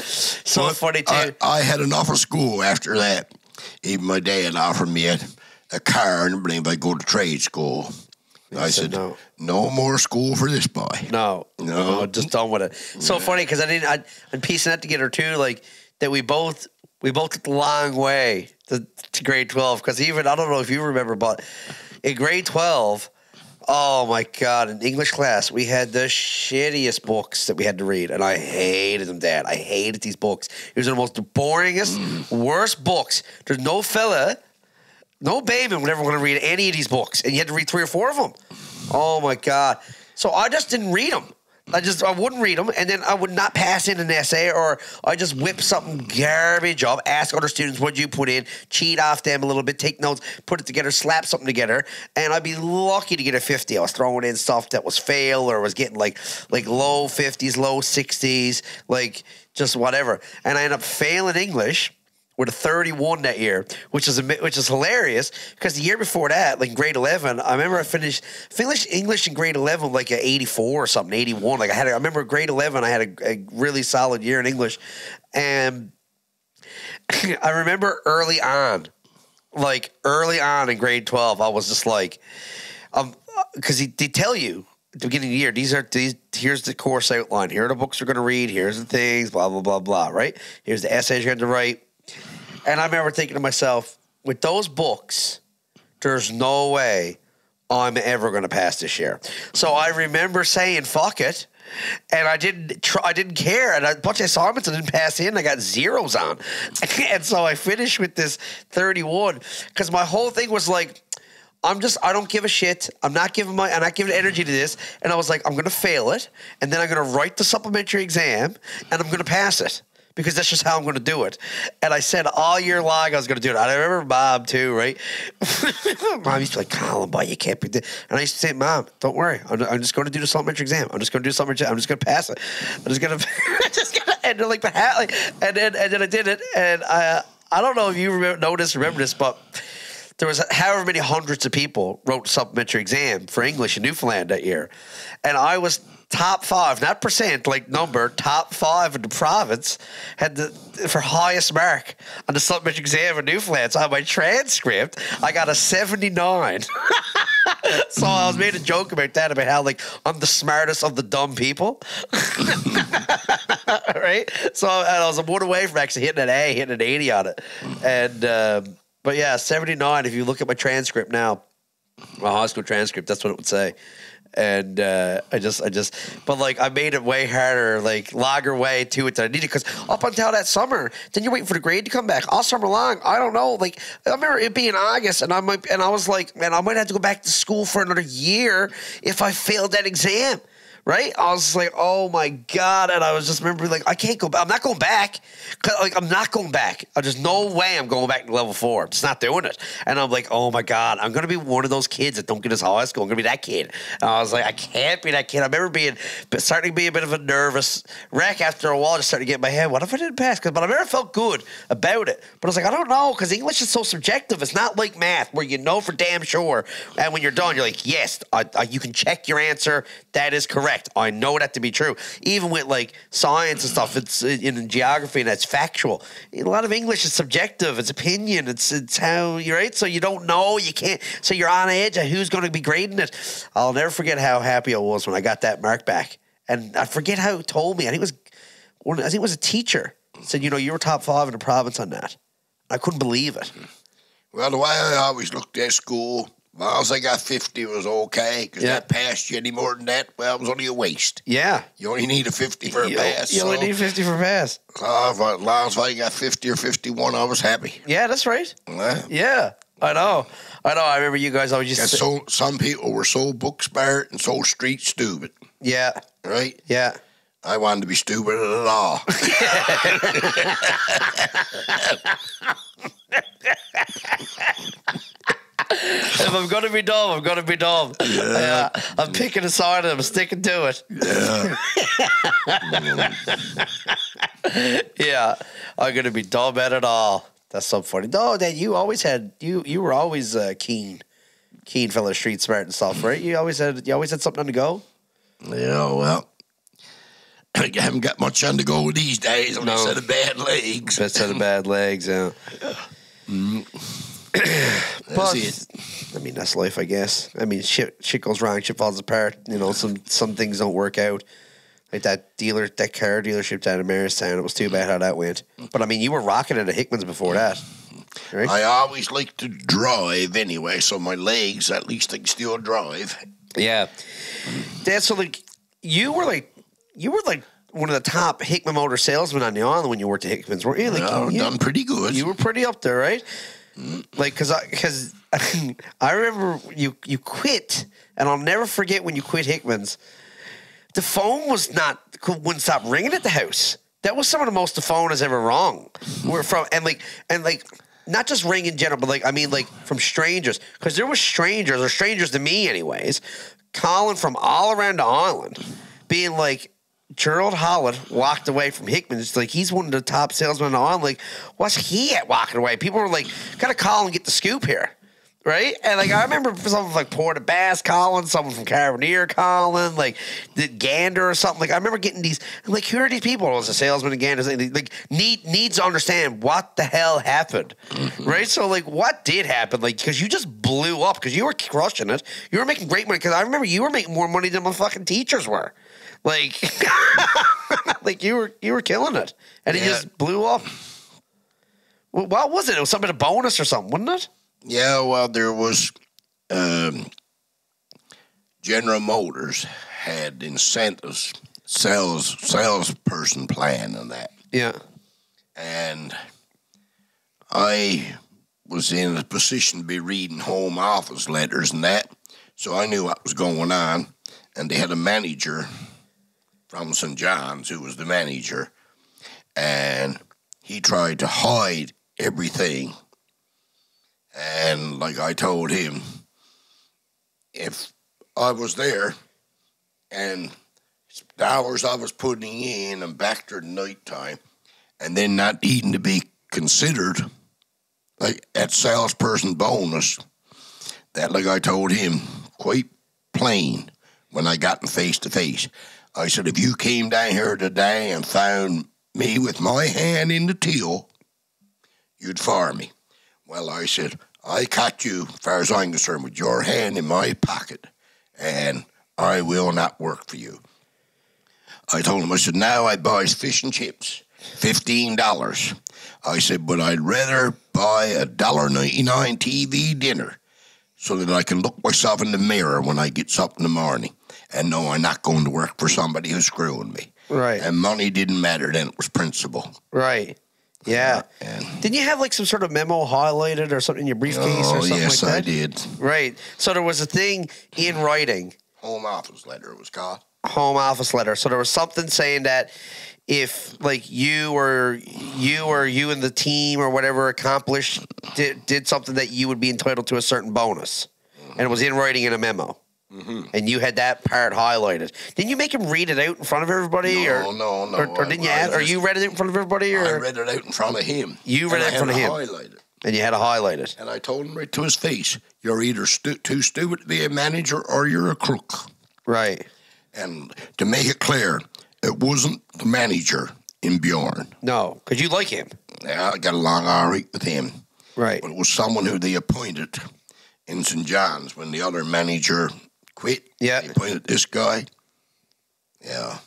So funny too. I, I had an offer school after that. Even my dad offered me a, a car and everything if I go to trade school. And I said, said no. no more school for this boy. No, no, no just done with it. So yeah. Funny because I didn't. I, I'm piecing that together too. Like that we both we both took the long way to, to grade twelve. Because even I don't know if you remember, but in grade twelve. Oh, my God. In English class, we had the shittiest books that we had to read, and I hated them, Dad. I hated these books. It was the most boringest, mm. worst books. There's no fella, no baby would ever want to read any of these books, and you had to read three or four of them. Oh, my God. So I just didn't read them. I just I wouldn't read them, and then I would not pass in an essay, or I just whip something garbage up, ask other students what you put in, cheat off them a little bit, take notes, put it together, slap something together, and I'd be lucky to get a fifty. I was throwing in stuff that was fail or was getting like like low fifties, low sixties, like just whatever. And I ended up failing English with a thirty-one that year, which is which is hilarious because the year before that, like grade eleven, I remember I finished finished English in grade eleven like an eighty-four or something, eighty-one. Like I had, a, I remember grade eleven, I had a, a really solid year in English, and I remember early on, like early on in grade twelve, I was just like, um, because they, they tell you at the beginning of the year, these are these. Here's the course outline. Here are the books you're going to read. Here's the things. Blah blah blah blah. Right. Here's the essays you had to write. And I remember thinking to myself, with those books, there's no way I'm ever going to pass this year. So I remember saying, fuck it. And I didn't try, I didn't care. And I, a bunch of assignments I didn't pass in. I got zeros on. And so I finished with this thirty-one because my whole thing was like, I'm just, I don't give a shit. I'm not giving my, I'm not giving energy to this. And I was like, I'm going to fail it. And then I'm going to write the supplementary exam and I'm going to pass it. Because that's just how I'm going to do it. And I said all year long I was going to do it. I remember Bob too, right? Mom used to be like, Colin, boy, you can't be this. And I used to say, Mom, don't worry. I'm, I'm just going to do the supplementary exam. I'm just going to do the supplementary exam. I'm just going to pass it. I'm just going to just going to end it like the hat. Like, and, then, and then I did it. And I, I don't know if you remember, notice, remember this, but there was however many hundreds of people wrote supplementary exam for English in Newfoundland that year. And I was top five, not percent, like number, top five in the province, had the for highest mark on the supplementary exam in Newfoundland. So on my transcript, I got a seventy-nine. So I was made a joke about that, about how, like, I'm the smartest of the dumb people. Right? So and I was one away from actually hitting an A, hitting an eighty on it. And, um, but yeah, seventy-nine, if you look at my transcript now, my high school transcript, that's what it would say. And uh, I just, I just, but like I made it way harder, like lager way to it that I needed. Because up until that summer, then you're waiting for the grade to come back all summer long. I don't know, like I remember it being August, and I might, and I was like, man, I might have to go back to school for another year if I failed that exam, right? I was like, oh my god, and I was just remembering like I can't go back. I'm not going back. Cause like I'm not going back. There's no way I'm going back to level four. I'm just not doing it. And I'm like, oh my god, I'm gonna be one of those kids that don't get his high school. I'm gonna be that kid. And I was like, I can't be that kid. I remember being, but starting to be a bit of a nervous wreck after a while. I just started to get in my head, what if I didn't pass? Cause, but I never felt good about it. But I was like, I don't know, because English is so subjective. It's not like math where you know for damn sure. And when you're done, you're like, yes, I, I, you can check your answer. That is correct. I know that to be true. Even with like science and stuff, it's in geography and that's factual. A lot of English is subjective. It's opinion. It's it's how you're right. So you don't know. You can't. So you're on edge of who's going to be grading it. I'll never forget how happy I was when I got that mark back. And I forget how it told me. I think it was, I think it was a teacher said, you know, you were top five in the province on that. I couldn't believe it. Well, the way I always looked at school. Well, I got fifty was okay, because yeah. that passed you any more than that. Well, it was only a waste. Yeah. You only need a fifty for a you, pass. You so. only need fifty for a pass. Uh, if I, as long as I got fifty or fifty-one, I was happy. Yeah, that's right. Uh, yeah, I know. I know. I remember you guys always used to so, some people were so book smart and so street stupid. Yeah. Right? Yeah. I wanted to be stupid at all. If I'm going to be dumb, I'm going to be dumb. Yeah. Uh, I'm picking a side and I'm sticking to it. Yeah. Yeah. I'm going to be dumb at it all. That's so funny. No, Dad, you always had, you you were always uh, keen, keen fellow street smart and stuff, right? You always had, you always had something on the go? Yeah, well, I haven't got much on the go these days. I'm no. just out of bad legs. Just out of bad legs, yeah. Mm-hmm. But I mean, that's life, I guess. I mean, shit, shit goes wrong, shit falls apart. You know, some some things don't work out. Like that dealer, that car dealership down in Marystown. It was too bad how that went. But I mean, you were rocking it at Hickman's before that. Right? I always like to drive anyway, so my legs at least I can still drive. Yeah, Dad. So like, you were like, you were like. one of the top Hickman Motor salesmen on the island when you worked at Hickman's, weren't you? Like, no, you done pretty good. You were pretty up there, right? Like, because I, cause, I remember you, you quit, and I'll never forget when you quit Hickman's. The phone was not, wouldn't stop ringing at the house. That was some of the most the phone has ever rung. We're from, and like, and like, not just ring in general, but like, I mean, like, from strangers. Because there were strangers, or strangers to me anyways, calling from all around the island, being like, Gerald Hollett walked away from Hickman. It's like he's one of the top salesmen on. Like, what's he at walking away? People were like, gotta call and get the scoop here. Right? And like I remember someone from like Port of Bass calling, someone from Carabinier calling, like the Gander or something. Like I remember getting these like, who are these people? It was a salesman and Gander. Like need needs to understand what the hell happened. Mm-hmm. Right? So like what did happen? Like because you just blew up because you were crushing it. You were making great money because I remember you were making more money than my fucking teachers were. Like, like you were you were killing it, and yeah. it just blew up. Well, what was it? It was something a bonus or something, wasn't it? Yeah, well, there was um, General Motors had incentives, sales salesperson plan, and that. Yeah, and I was in a position to be reading home office letters and that, so I knew what was going on, and they had a manager from Saint John's, who was the manager, and he tried to hide everything. And like I told him, if I was there and the hours I was putting in and back to night time and then not needing to be considered like that salesperson bonus, that like I told him quite plain when I got him face to face. I said, if you came down here today and found me with my hand in the till, you'd fire me. Well, I said, I caught you, far as I'm concerned, with your hand in my pocket, and I will not work for you. I told him, I said, now I buys fish and chips, fifteen dollars. I said, but I'd rather buy a one dollar ninety-nine T V dinner so that I can look myself in the mirror when I get up in the morning and know I'm not going to work for somebody who's screwing me. Right. And money didn't matter then. It was principle. Right. Yeah. And didn't you have like some sort of memo highlighted or something in your briefcase oh, or something yes, like that? Yes, I did. Right. So there was a thing in writing. Home office letter it was called. Home office letter. So there was something saying that if like you or you or you and the team or whatever accomplished did, did something, that you would be entitled to a certain bonus. Mm-hmm. And it was in writing in a memo. Mm-hmm. And you had that part highlighted. Didn't you make him read it out in front of everybody? No, or, no, no. Or, or didn't I, you? Add, just, or you read it out in front of everybody? Or? I read it out in front of him. You read it out in front of him. Highlighted. And you had it highlighted. And I told him right to his face, "You're either stu too stupid to be a manager, or you're a crook." Right. And to make it clear, it wasn't the manager in Bjorn. No, because you like him. Yeah, I got along all right with him. Right. But it was someone who they appointed in Saint John's when the other manager quit. Yeah. He pointed at this guy. Yeah.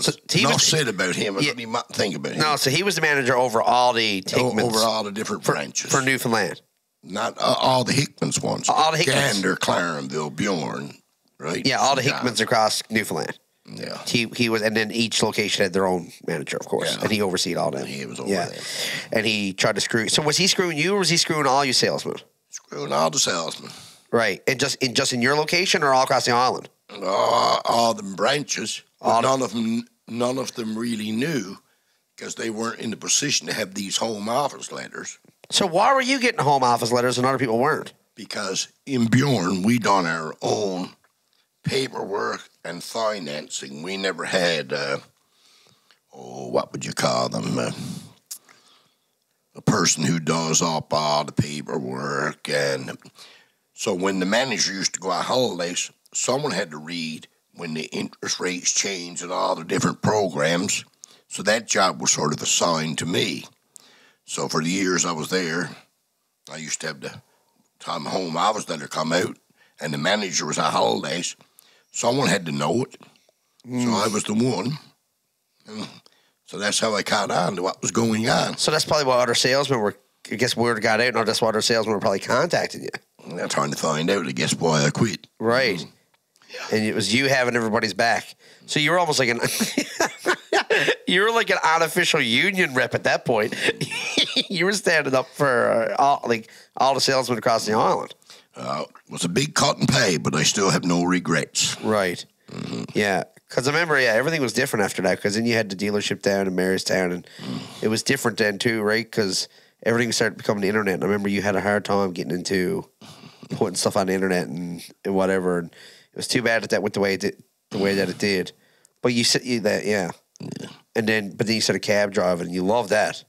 So he enough was, said about him. I yeah, didn't even think about him. No, so he was the manager over all the Hickmans. Over all the different for, branches. For Newfoundland. Not uh, all the Hickmans ones. All the Hickmans. Gander, Clarenville, Bjorn, right? Yeah, all the Hickmans across Newfoundland. Yeah. He he was, and then each location had their own manager, of course. Yeah. And he overseed all that. He was over yeah. there. And he tried to screw. So was he screwing you, or was he screwing all you salesmen? Screwing all the salesmen. Right, and just in just in your location, or all across the island? Uh, all the branches, all none of them, none of them really knew, because they weren't in the position to have these home office letters. So why were you getting home office letters and other people weren't? Because in Bjorn, we done our own paperwork and financing. We never had, uh, oh, what would you call them? Uh, a person who does up all the paperwork and. So when the manager used to go on holidays, someone had to read when the interest rates changed and all the different programs. So that job was sort of assigned to me. So for the years I was there, I used to have the time home office letter come out, and the manager was on holidays. Someone had to know it. Mm. So I was the one. And so that's how I caught on to what was going on. So that's probably why other salesmen were, I guess word got out, and that's why other salesmen were probably contacting you. They're trying to find out, I guess, why I quit. Right. Mm. Yeah. And it was you having everybody's back. So you were almost like an... you were like an unofficial union rep at that point. You were standing up for uh, all, like, all the salesmen across the island. Uh, it was a big cut in pay, but I still have no regrets. Right. Mm-hmm. Yeah. Because I remember, yeah, everything was different after that, because then you had the dealership down in Marystown, and mm. it was different then too, right? Because... everything started becoming the internet. And I remember you had a hard time getting into putting stuff on the internet and, and whatever. And it was too bad that that went the way it did, the way that it did. But you said you, that, yeah. yeah. And then, but then you started cab driving, and you loved that.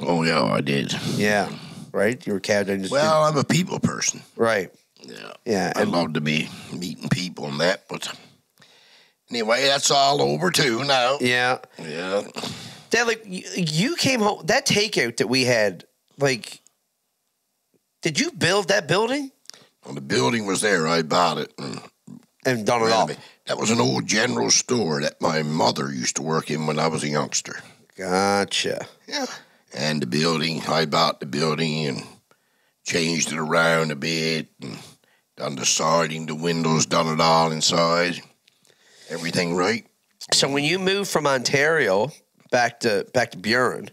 Oh yeah, I did. Yeah, right. You were cab driving. Well, did. I'm a people person. Right. Yeah. Yeah. I loved to be meeting people and that. But anyway, that's all over too now. Yeah. Yeah. That like you came home. That takeout that we had. Like, did you build that building? Well, the building was there. I bought it. And, and done it all. That was an old general store that my mother used to work in when I was a youngster. Gotcha. Yeah. And the building, I bought the building and changed it around a bit. And done the siding, the windows, done it all inside. Everything right. So when you moved from Ontario back to, back to Buren,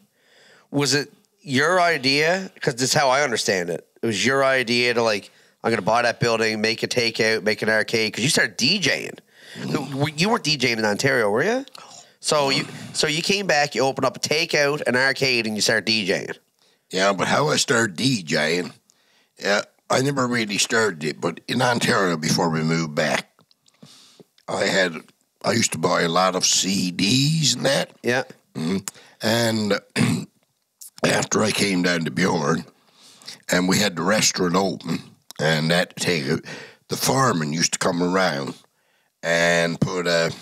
was it... your idea, because this is how I understand it, it was your idea to, like, I'm going to buy that building, make a takeout, make an arcade, because you started DJing. Mm. You weren't DJing in Ontario, were you? So you so you came back, you opened up a takeout, an arcade, and you started DJing. Yeah, but how I started DJing, yeah, I never really started it, but in Ontario, before we moved back, I had, I used to buy a lot of C Ds and that. Yeah. Mm-hmm. And... after I came down to Bjorn, and we had the restaurant open, and that take the firemen used to come around and put a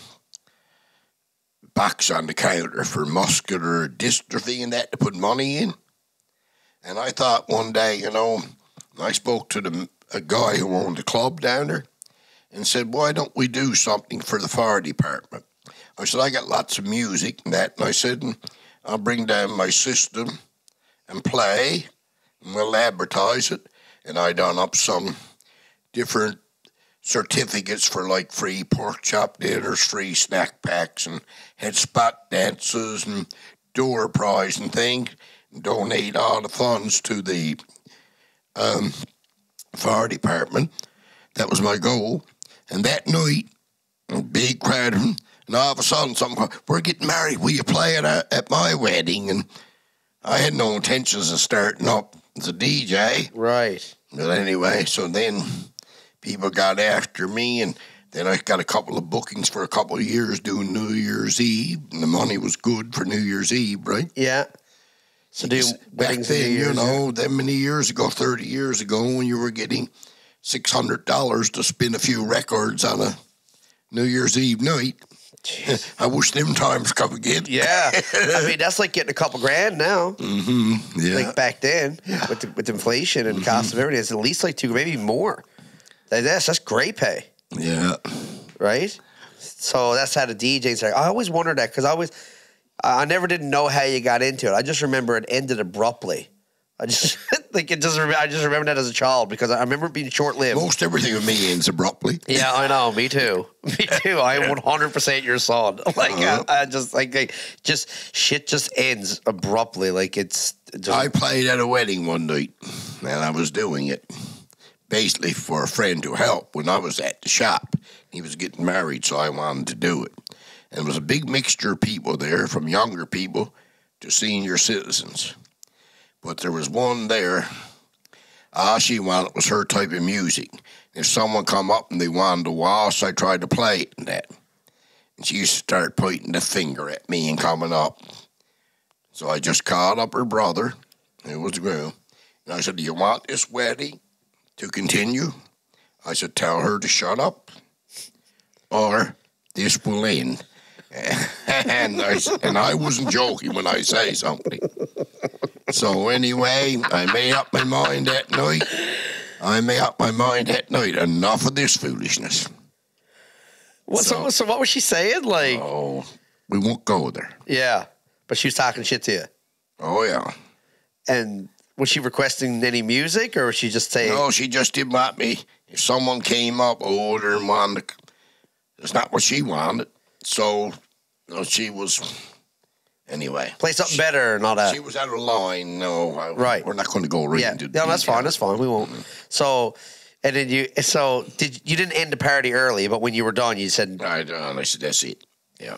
box on the counter for muscular dystrophy and that to put money in. And I thought one day, you know, I spoke to the, a guy who owned the club down there and said, why don't we do something for the fire department? I said, I got lots of music and that. And I said, I'll bring down my system and play, and we'll advertise it. And I done up some different certificates for like free pork chop dinners, free snack packs, and had spot dances and door prize and things. Donate all the funds to the um, fire department. That was my goal. And that night, a big crowd, and all of a sudden, something, we're getting married. Will you play at, a, at my wedding? And I had no intentions of starting up as a D J. Right. But anyway, so then people got after me, and then I got a couple of bookings for a couple of years doing New Year's Eve, and the money was good for New Year's Eve, right? Yeah. So do back then, you know, that many years ago, thirty years ago, when you were getting six hundred dollars to spin a few records on a New Year's Eve night. Jeez. I wish them times come again. Yeah, I mean that's like getting a couple grand now. Mm-hmm. Yeah, like back then yeah. with the, with inflation and mm-hmm. cost of everything, it's at least like two, maybe more. That's that's great pay. Yeah, right. So that's how the D Js are. I always wondered that because I always. I never didn't know how you got into it. I just remember it ended abruptly. I just like it just. I just remember that as a child because I remember it being short-lived. Most everything with me ends abruptly. Yeah, I know. Me too. Me too. I am one hundred percent your son. Like uh-huh. I, I just like, like just shit just ends abruptly. Like it's. Just... I played at a wedding one night, and I was doing it basically for a friend to help when I was at the shop. He was getting married, so I wanted to do it. And it was a big mixture of people there, from younger people to senior citizens. But there was one there, ah, she wanted, it was her type of music. If someone come up and they wanted a waltz, I tried to play it and that. And she used to start pointing the finger at me and coming up. So I just called up her brother, who was the groom, and I said, do you want this wedding to continue? I said, tell her to shut up, or this will end. And I, and I wasn't joking when I say something. So anyway, I made up my mind that night. I made up my mind that night. Enough of this foolishness. What, so, so, so what was she saying? Like, oh, we won't go there. Yeah, but she was talking shit to you. Oh, yeah. And was she requesting any music, or was she just saying? No, she just didn't want me. If someone came up older and wanted to, it's not what she wanted. So, you know, she was, anyway. Play something she, better and all that. She was out of line. No, I, right. We're not going to go read yeah. into no, that's fine. That's fine. We won't. Mm-hmm. So, and then you, so did you didn't end the party early, but when you were done, you said. I, uh, I said, that's it. Yeah.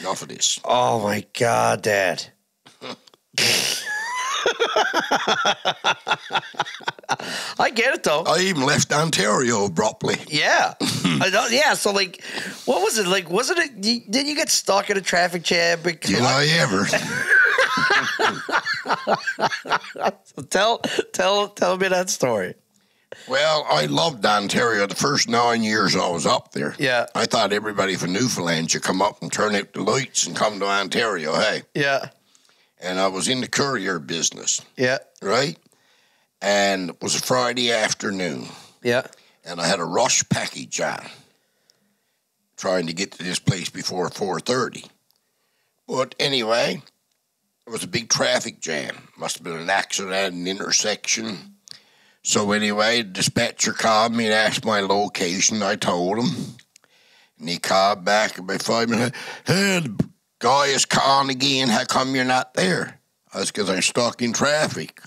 Enough of this. Oh, my God, Dad. I get it though. I even left Ontario abruptly. Yeah, I don't, yeah. So like, what was it like? Wasn't it? Did you get stuck in a traffic jam? Because did I ever? So tell, tell, tell me that story. Well, I loved Ontario. The first nine years I was up there, yeah, I thought everybody from Newfoundland should come up and turn out the lights and come to Ontario. Hey, yeah. And I was in the courier business. Yeah. Right? And it was a Friday afternoon. Yeah. And I had a rush package on, trying to get to this place before four thirty. But anyway, it was a big traffic jam. Must have been an accident at an intersection. So anyway, the dispatcher called me and asked my location. I told him. And he called back about five minutes. Hey, guy is calling again. How come you're not there? That's because I'm stuck in traffic.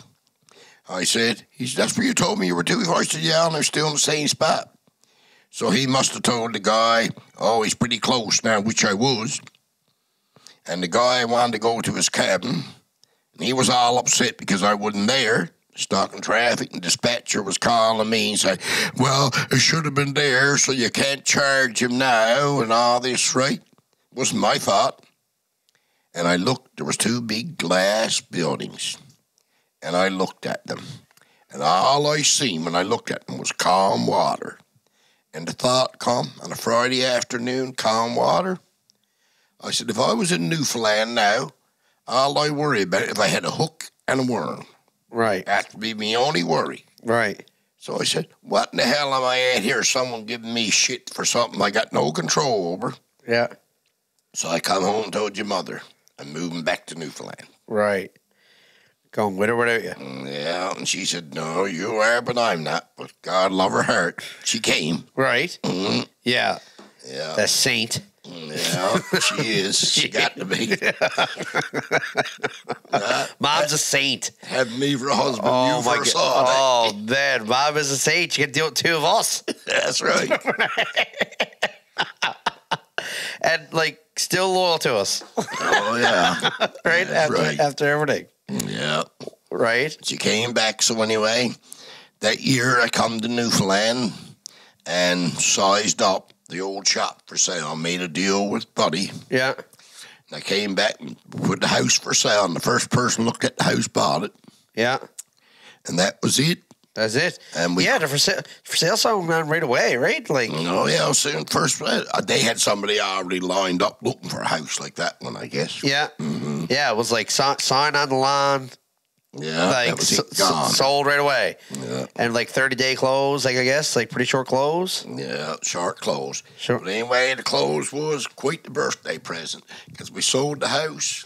I said, he said, that's what you told me you were too. I said, yeah, and I'm still in the same spot. So he must have told the guy, oh, he's pretty close now, which I was. And the guy wanted to go to his cabin. And he was all upset because I wasn't there, stuck in traffic, and dispatcher was calling me and said, well, it should have been there, so you can't charge him now and all this, right? It wasn't my fault. And I looked, there was two big glass buildings, and I looked at them. and all I seen when I looked at them was calm water. And the thought come on a Friday afternoon, calm water. I said, if I was in Newfoundland now, all I worry about if I had a hook and a worm. Right. That would be my only worry. Right. So I said, what in the hell am I at here? Someone giving me shit for something I got no control over. Yeah. So I come home and told your mother I'm moving back to Newfoundland. Right. Going with her without you. Yeah, and she said, no, you are, but I'm not. But God love her heart. She came. Right. Mm-hmm. Yeah. Yeah. The saint. Yeah, she is. She got to be. uh, Mom's a saint. Have me for a husband. Oh, you my first God. Saw oh, man. Mom is a saint. She can deal with two of us. That's right. And, like, still loyal to us. Oh, yeah. Right? After, right? After everything. Yeah. Right? She came back, so anyway, that year I come to Newfoundland and sized up the old shop for sale. I made a deal with Buddy. Yeah. And I came back and put the house for sale, and the first person looked at the house bought it. Yeah. And that was it. That's it. And we, yeah, the for sale, for sale song ran right away, right? Like, oh, yeah, soon. First, they had somebody already lined up looking for a house like that one, I guess. Yeah. Mm-hmm. Yeah, it was like sign on the lawn. Yeah. Like, so, so, sold right away. Yeah. And like thirty day close, like, I guess, like pretty short close. Yeah, short close. Sure. But anyway, the close was quite the birthday present because we sold the house.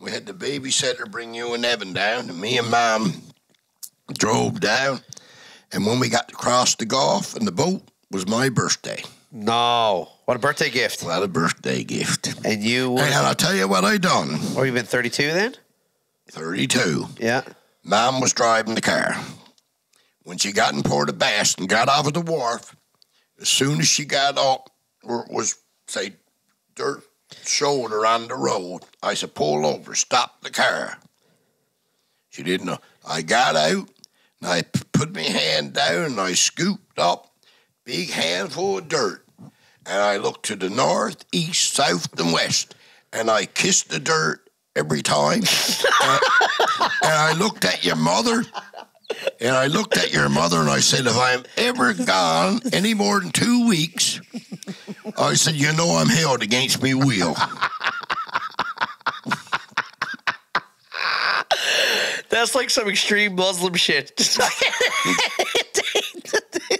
We had the babysitter bring you and Evan down, and me and Mom drove down, and when we got to cross the Gulf and the boat was my birthday. No. What a birthday gift. What a birthday gift. And you were... And I'll tell you what I done. Oh, you've been thirty-two then? thirty-two. Yeah. Mom was driving the car. When she got in Port of Bass and got off at the wharf, as soon as she got up, or it was, say, dirt shoulder on the road, I said, pull over, stop the car. She didn't know. I got out, and I put my hand down, and I scooped up a big handful of dirt. And I looked to the north, east, south, and west, and I kissed the dirt every time. and, and I looked at your mother, and I looked at your mother, and I said, if I'm ever gone any more than two weeks, I said, you know I'm held against me will. That's like some extreme Muslim shit.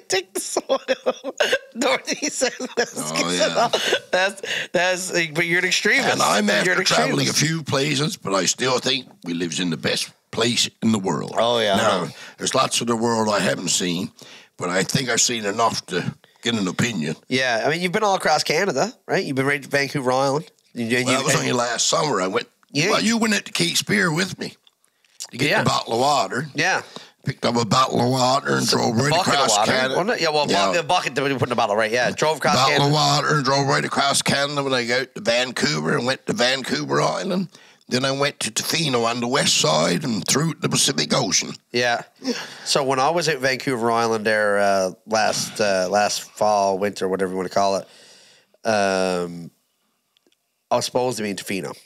Take the sword out. Dorothy says that's oh, yeah. that's, that's like, but you're an extremist. And I'm after an traveling a few places, but I still think we lives in the best place in the world. Oh yeah. Now there's lots of the world I haven't seen, but I think I've seen enough to get an opinion. Yeah, I mean you've been all across Canada, right? You've been right to Vancouver Island. You, well, you, that was only last summer. I went. Yeah. Well, you went at the Key Spear with me. To get yeah. a bottle of water. Yeah. Picked up a bottle of water and so drove right across Canada. Well, yeah, well, yeah. a bucket that we put in a bottle, right? Yeah, drove across bottle Canada. Bottle of water and drove right across Canada when I got to Vancouver and went to Vancouver Island. Then I went to Tofino on the west side and through the Pacific Ocean. Yeah. So when I was at Vancouver Island there uh, last uh, last fall, winter, whatever you want to call it, um, I was supposed to be in Tofino.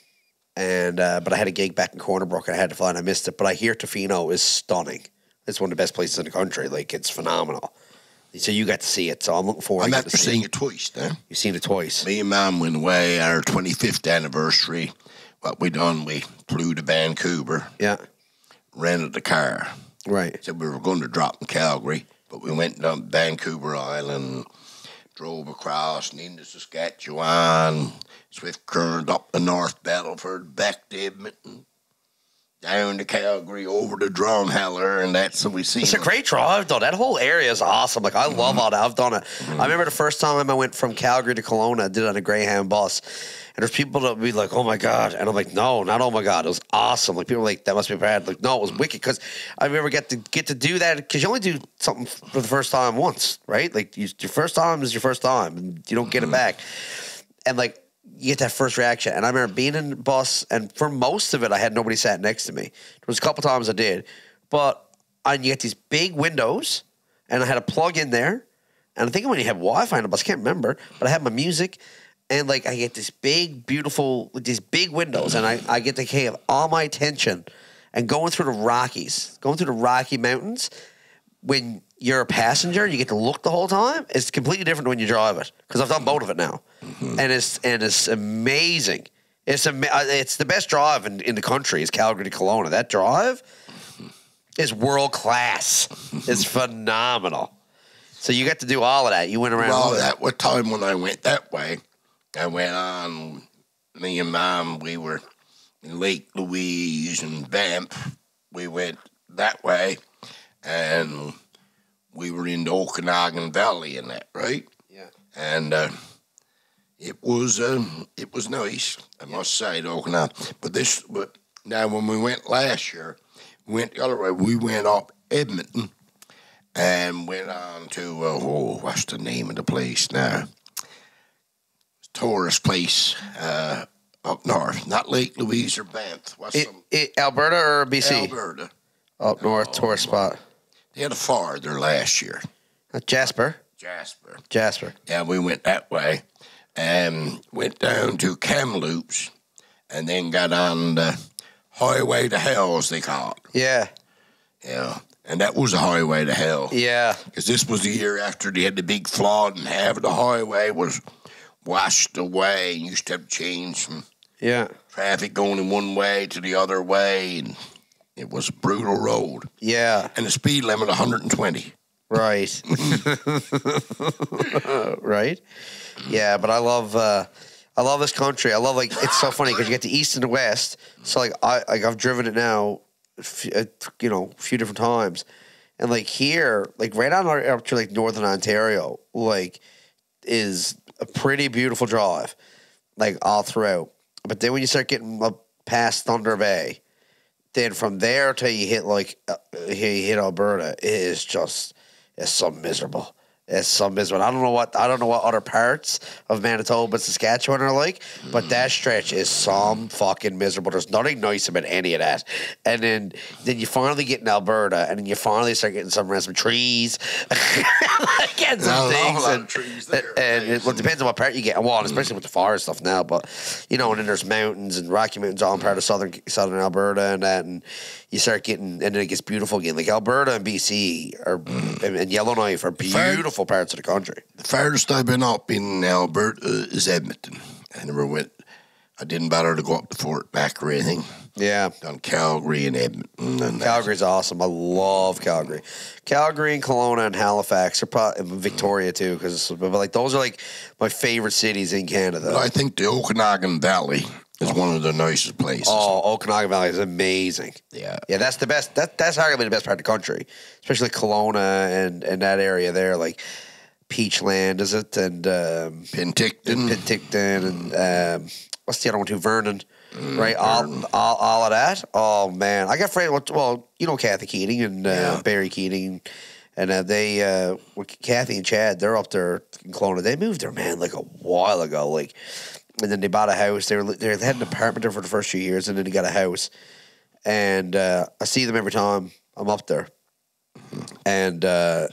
And uh, but I had a gig back in Cornerbrook and I had to fly and I missed it. But I hear Tofino is stunning. It's one of the best places in the country. Like, it's phenomenal. So you got to see it. So I'm looking forward I'm to it. I'm after seeing it twice, then. You've seen it twice. Me and Mom went away on our twenty-fifth anniversary. What we done, we flew to Vancouver. Yeah. Rented a car. Right. Said we were going to drop in Calgary, but we went down Vancouver Island, drove across and into Saskatchewan. Swift current up the North Battleford, back to Edmonton, down to Calgary, over to Drumheller, and that's what we see. It's a great drive, though. That whole area is awesome. Like, I mm-hmm. love all that. I've done it. Mm-hmm. I remember the first time I went from Calgary to Kelowna, I did it on a Greyhound bus. And there's people that would be like, oh, my God. And I'm like, no, not oh, my God. It was awesome. Like, people were like, that must be bad. Like, no, it was wicked because I remember get to get to do that because you only do something for the first time once, right? Like, you, your first time is your first time, and you don't get mm-hmm. it back. And, like, you get that first reaction. And I remember being in the bus, and for most of it, I had nobody sat next to me. There was a couple times I did. But and you get these big windows, and I had a plug in there. And I think when you have Wi-Fi in the bus, I can't remember, but I had my music. And, like, I get this big, beautiful, these big windows, and I, I get to have all my attention. and going through the Rockies, going through the Rocky Mountains, when you're a passenger and you get to look the whole time, it's completely different when you drive it, because I've done both of it now. Mm-hmm. And it's and it's amazing. It's am- it's the best drive in, in the country is Calgary to Kelowna. That drive is world class. It's phenomenal. So you got to do all of that. You went around. Well, that was time when I went that way. I went on, me and Mom, we were in Lake Louise and Banff. We went that way, and we were in the Okanagan Valley and that, right? Yeah. And uh, it was uh, it was nice, I yeah. must say, the Okanagan. But this, but now when we went last year, we went the other way. We went up Edmonton and went on to, uh, oh, what's the name of the place now? Tourist place uh, up north. Not Lake Louise or Banff. What's it, some... it, Alberta or B C? Alberta. Up north, oh, tourist spot. They had a fire there last year. Uh, Jasper. Jasper. Jasper. Yeah, we went that way and went down to Kamloops and then got on the highway to hell, as they call it. Yeah. Yeah. And that was the highway to hell. Yeah. Because this was the year after they had the big flood and half of the highway was washed away, and used to have to change from yeah. traffic going in one way to the other way, and it was a brutal road. Yeah. And the speed limit one hundred twenty. Right. Right? Yeah, but I love uh, I love this country. I love, like, it's so funny because you get the east and the west. So, like, I, like I've driven it now, you know, a few different times. And, like, here, like, right on up to, like, northern Ontario, like, is a pretty beautiful drive, like all throughout. But then when you start getting up past Thunder Bay, then from there till you hit like uh, you hit Alberta, it is just it's so miserable. It's so miserable. I don't know what I don't know what other parts of Manitoba, Saskatchewan are like, but that stretch is some fucking miserable. There's nothing nice about any of that. And then then you finally get in Alberta, and then you finally start getting some some trees. Get some things and, trees there, and, and it, well, it depends on what part you get. Well, especially with the forest stuff now, but you know, and then there's mountains and Rocky Mountains all in part of southern southern Alberta and that, and you start getting, and then it gets beautiful again. Like Alberta and B C are mm. and, and Yellowknife are beautiful Fair, parts of the country. The farthest I've been up in Alberta is Edmonton. I never went. I didn't bother to go up to Fort Mac or anything. Yeah. Done Calgary and Edmonton. And Calgary's awesome. I love Calgary. Calgary and Kelowna and Halifax, are probably Victoria too, because like those are like my favorite cities in Canada. But I think the Okanagan Valley is one of the nicest places. Oh, Okanagan Valley is amazing. Yeah. Yeah, that's the best. That, that's arguably the best part of the country, especially Kelowna and, and that area there, like Peachland, is it? And um, Penticton. Penticton and... Um, what's the other one too? Vernon, mm, right? Vernon. All, all, all of that. Oh man, I got friends. Well, you know Kathy Keating and uh, yeah. Barry Keating, and uh, they, uh, Kathy and Chad, they're up there in Kelowna. They moved there, man, like a while ago. Like, and then they bought a house. They were they had an apartment there for the first few years, and then they got a house. And uh, I see them every time I'm up there, and uh,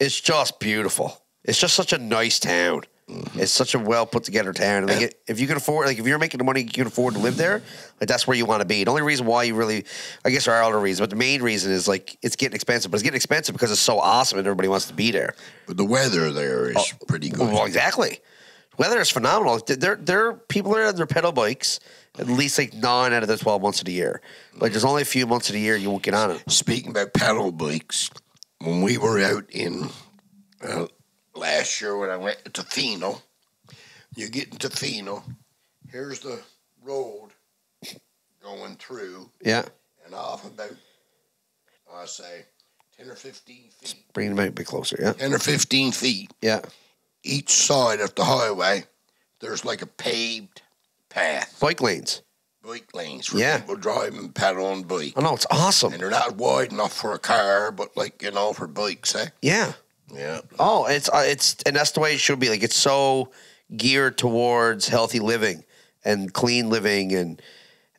it's just beautiful. It's just such a nice town. Mm-hmm. It's such a well put together town. Like it, if you can afford, like if you're making the money, you can afford to live there. Like that's where you want to be. The only reason why you really, I guess, there are other reasons, but the main reason is like it's getting expensive. But it's getting expensive because it's so awesome and everybody wants to be there. But the weather there is oh, pretty good. Well, exactly. Weather is phenomenal. There, there, people are on their pedal bikes at least like nine out of the twelve months of the year. Like there's only a few months of the year you won't get on it. Speaking about pedal bikes, when we were out in. Uh, Last year when I went to Tofino, you get into Tofino, here's the road going through. Yeah. And off about, I say, ten or fifteen feet. Bring them out a bit closer, yeah. ten or fifteen feet. Yeah. Each side of the highway, there's like a paved path. Bike lanes. Bike lanes for yeah. people driving paddling bike. I know, it's awesome. And they're not wide enough for a car, but like, you know, for bikes, eh? Yeah. Yeah. Oh, it's uh, it's and that's the way it should be. Like it's so geared towards healthy living and clean living, and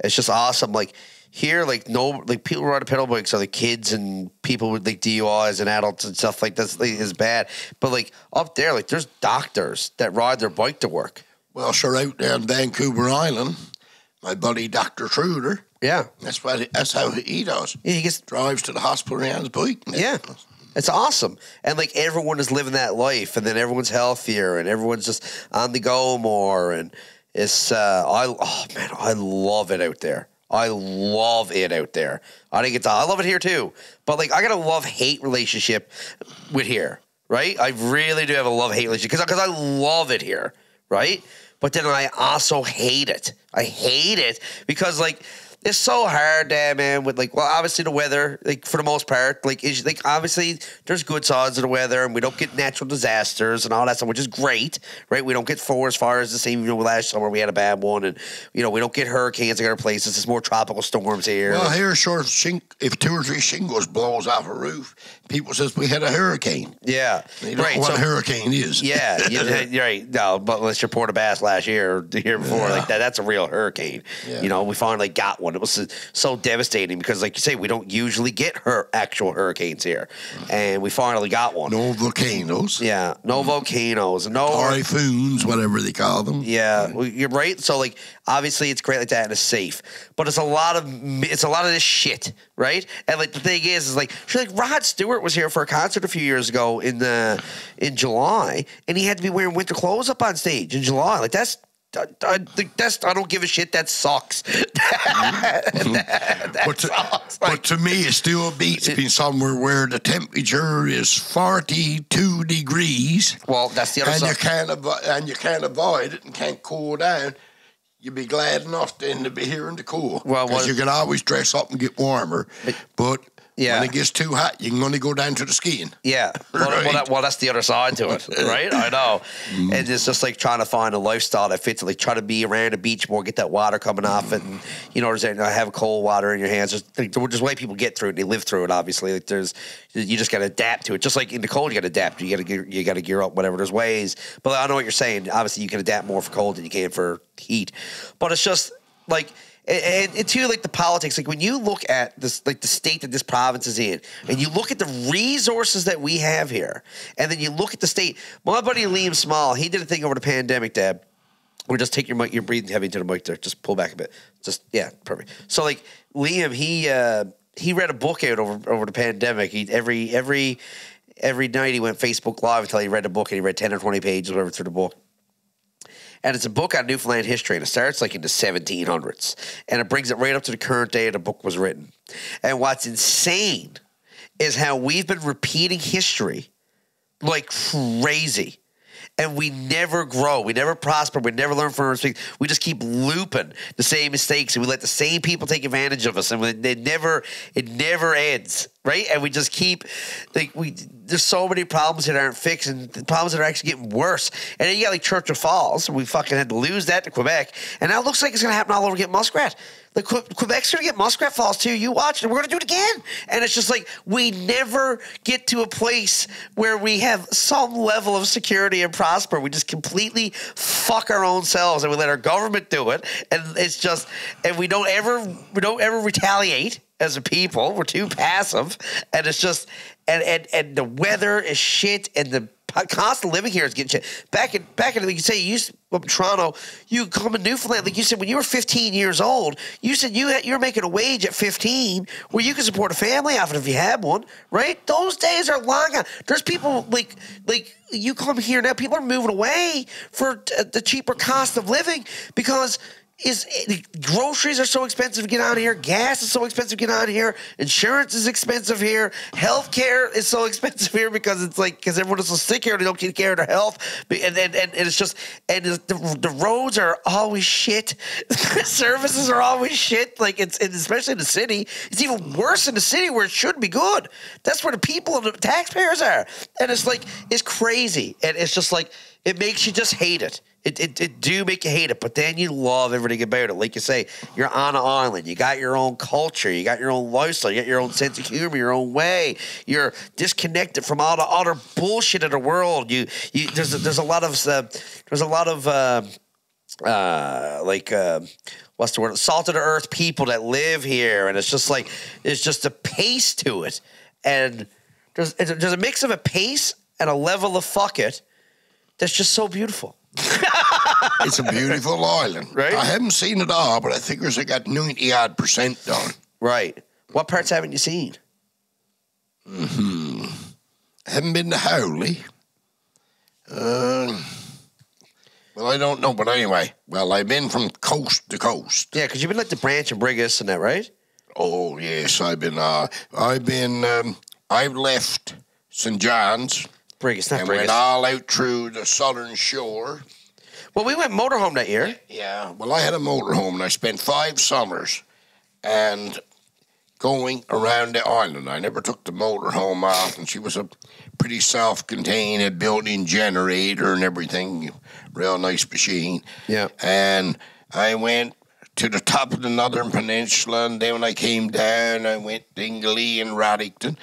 it's just awesome. Like here, like no, like people who ride a pedal bikes are the kids and people with like D U Is and adults and stuff like that's like, is bad. But like up there, like there's doctors that ride their bike to work. Well, sure, out there in Vancouver Island, my buddy Doctor Truder. Yeah. That's why he, that's how he does. Yeah, he gets drives to the hospital around his bike. Yeah. It's awesome. And like everyone is living that life, and then everyone's healthier and everyone's just on the go more, and it's uh I oh man, I love it out there. I love it out there. I think it's I love it here too. But like I got a love-hate relationship with here, right? I really do have a love-hate relationship because I love it here, right? But then I also hate it. I hate it because like it's so hard there, man, with, like, well, obviously the weather, like, for the most part, like, is, like, obviously there's good sides of the weather, and we don't get natural disasters and all that stuff, which is great, right? We don't get forest fires the same, you know, last summer we had a bad one, and, you know, we don't get hurricanes in other places. There's more tropical storms here. Well, here, sure, if two or three shingles blows off a roof, people says we had a hurricane. Yeah. They don't right, know what so, a hurricane is. Yeah, you, right. No, but unless you're Port of Bass last year or the year before, yeah. like, that, that's a real hurricane. Yeah. You know, we finally got one. It was so devastating because, like you say, we don't usually get her actual hurricanes here, and we finally got one. No volcanoes. Yeah, no volcanoes. No typhoons, whatever they call them. Yeah, well, you're right. So, like, obviously, it's great like that, and it's safe. But it's a lot of it's a lot of this shit, right? And like the thing is, is like, like Rod Stewart was here for a concert a few years ago in the in July, and he had to be wearing winter clothes up on stage in July. Like that's. I, I, that's, I don't give a shit. That sucks. that, that, that but, to, sucks. Like, but to me, it still beats being somewhere where the temperature is forty-two degrees. Well, that's the other side. And you can't avoid it and can't cool down. You'd be glad enough then to be here in the cool. Well, because you can always dress up and get warmer. It, but... Yeah. When it gets too hot, you can only go down to the skiing. Yeah. Well, right. well, that, well that's the other side to it, right? I know. Mm. And it's just like trying to find a lifestyle that fits it. Like try to be around the beach more, get that water coming off it. And, you know, have cold water in your hands. There's, there's way people get through it. And they live through it, obviously. Like there's, you just got to adapt to it. Just like in the cold, you got to adapt. You got to you got to gear up, whatever. There's ways. But I know what you're saying. Obviously, you can adapt more for cold than you can for heat. But it's just like... And, and, and too, like the politics, like when you look at this, like the state that this province is in, and you look at the resources that we have here, and then you look at the state. My buddy Liam Small, he did a thing over the pandemic, Deb. We're just take your mic, you're breathing heavy into the mic there. Just pull back a bit. Just, yeah, perfect. So, like, Liam, he uh, he read a book out over, over the pandemic. He, every, every, every night he went Facebook Live until he read a book, and he read ten or twenty pages, whatever, through the book. And it's a book on Newfoundland history, and it starts like in the seventeen hundreds. And it brings it right up to the current day the book was written. And what's insane is how we've been repeating history like crazy. And we never grow. We never prosper. We never learn from our mistakes. We just keep looping the same mistakes, and we let the same people take advantage of us. And they never, it never ends, right? And we just keep, like, we. There's so many problems that aren't fixed, and the problems that are actually getting worse. And then you got like Churchill Falls, and we fucking had to lose that to Quebec. And now it looks like it's going to happen all over again, Muskrat. Like que Quebec's going to get Muskrat Falls too. You watch it. We're going to do it again. And it's just like we never get to a place where we have some level of security and prosper. We just completely fuck our own selves, and we let our government do it. And it's just, and we don't ever, we don't ever retaliate as a people. We're too passive, and it's just, and and and the weather is shit, and the constant living here is getting shit. Back in, back in, like you say, you used to, up in Toronto, you come to Newfoundland, like you said, when you were fifteen years old, you said you had, you were making a wage at fifteen where you could support a family off it if you had one, right? Those days are long gone. There's people, like, like you come here now, people are moving away for the cheaper cost of living because Is it, groceries are so expensive to get out of here. Gas is so expensive to get out of here. Insurance is expensive here. Healthcare is so expensive here because it's like because everyone is so sick here. They don't take care of their health, and and, and it's just and the, the roads are always shit. Services are always shit. Like it's and especially in the city, it's even worse in the city where it should be good. That's where the people and the taxpayers are, and it's like it's crazy, and it's just like it makes you just hate it. It, it, it do make you hate it, but then you love everything about it. Like you say, you're on an island. You got your own culture. You got your own lifestyle. You got your own sense of humor, your own way. You're disconnected from all the other bullshit of the world. You, you there's there's a lot of uh, there's a lot of uh, uh, like. Uh, What's the word? Salt of the earth people that live here, and it's just like it's just a pace to it, and there's there's a mix of a pace and a level of fuck it that's just so beautiful. It's a beautiful island. Right? I haven't seen it all, but I think there's like got ninety-odd percent done. Right. What parts haven't you seen? Mm-hmm. I haven't been to Howley. Uh, well, I don't know, but anyway. Well, I've been from coast to coast. Yeah, because you've been like to Branch and Brigus and that, right? Oh, yes, I've been, uh, I've been, um, I've left Saint John's. Brigus, not Brigus. And went all out through the southern shore. Well, we went motorhome that year. Yeah, well, I had a motorhome, and I spent five summers and going around the island. I never took the motorhome off, and she was a pretty self-contained, a built-in generator and everything, real nice machine. Yeah. And I went to the top of the Northern Peninsula, and then when I came down, I went to Dingley and Roddington.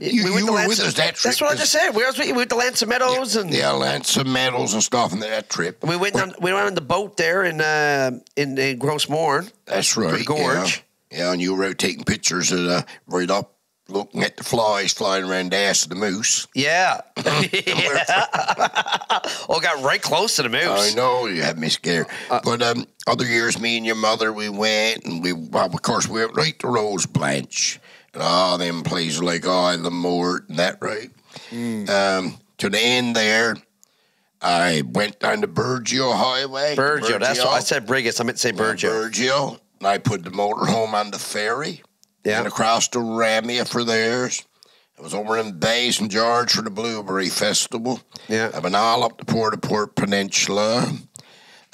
You, we went you to were Lancer, with us that trip. That's what I just said. We were with you. We went to Lansing Meadows. Yeah, and yeah, Lansing Meadows and stuff on that trip. We went down, we went on the boat there in uh, in, in Gros Morne. That's right. The gorge. Yeah. Yeah, and you were out taking pictures of the, right up, looking at the flies flying around the ass of the moose. Yeah. Yeah. Oh, got right close to the moose. I know, you had me scared. Uh, but um, other years, me and your mother, we went, and we, well, of course, we went right to Rose Blanche. And all them places like Isle of Mort and that, right? Mm. Um, to the end there, I went down the Burgio Highway. Burgio, Burgio. That's what I said, Brigus. I meant to say Burgio. Burgio, and I put the motorhome on the ferry. Yeah. And across to Ramia for theirs. I was over in Bay Saint George for the Blueberry Festival. Yeah. I've been all up the Port-au-Port Peninsula.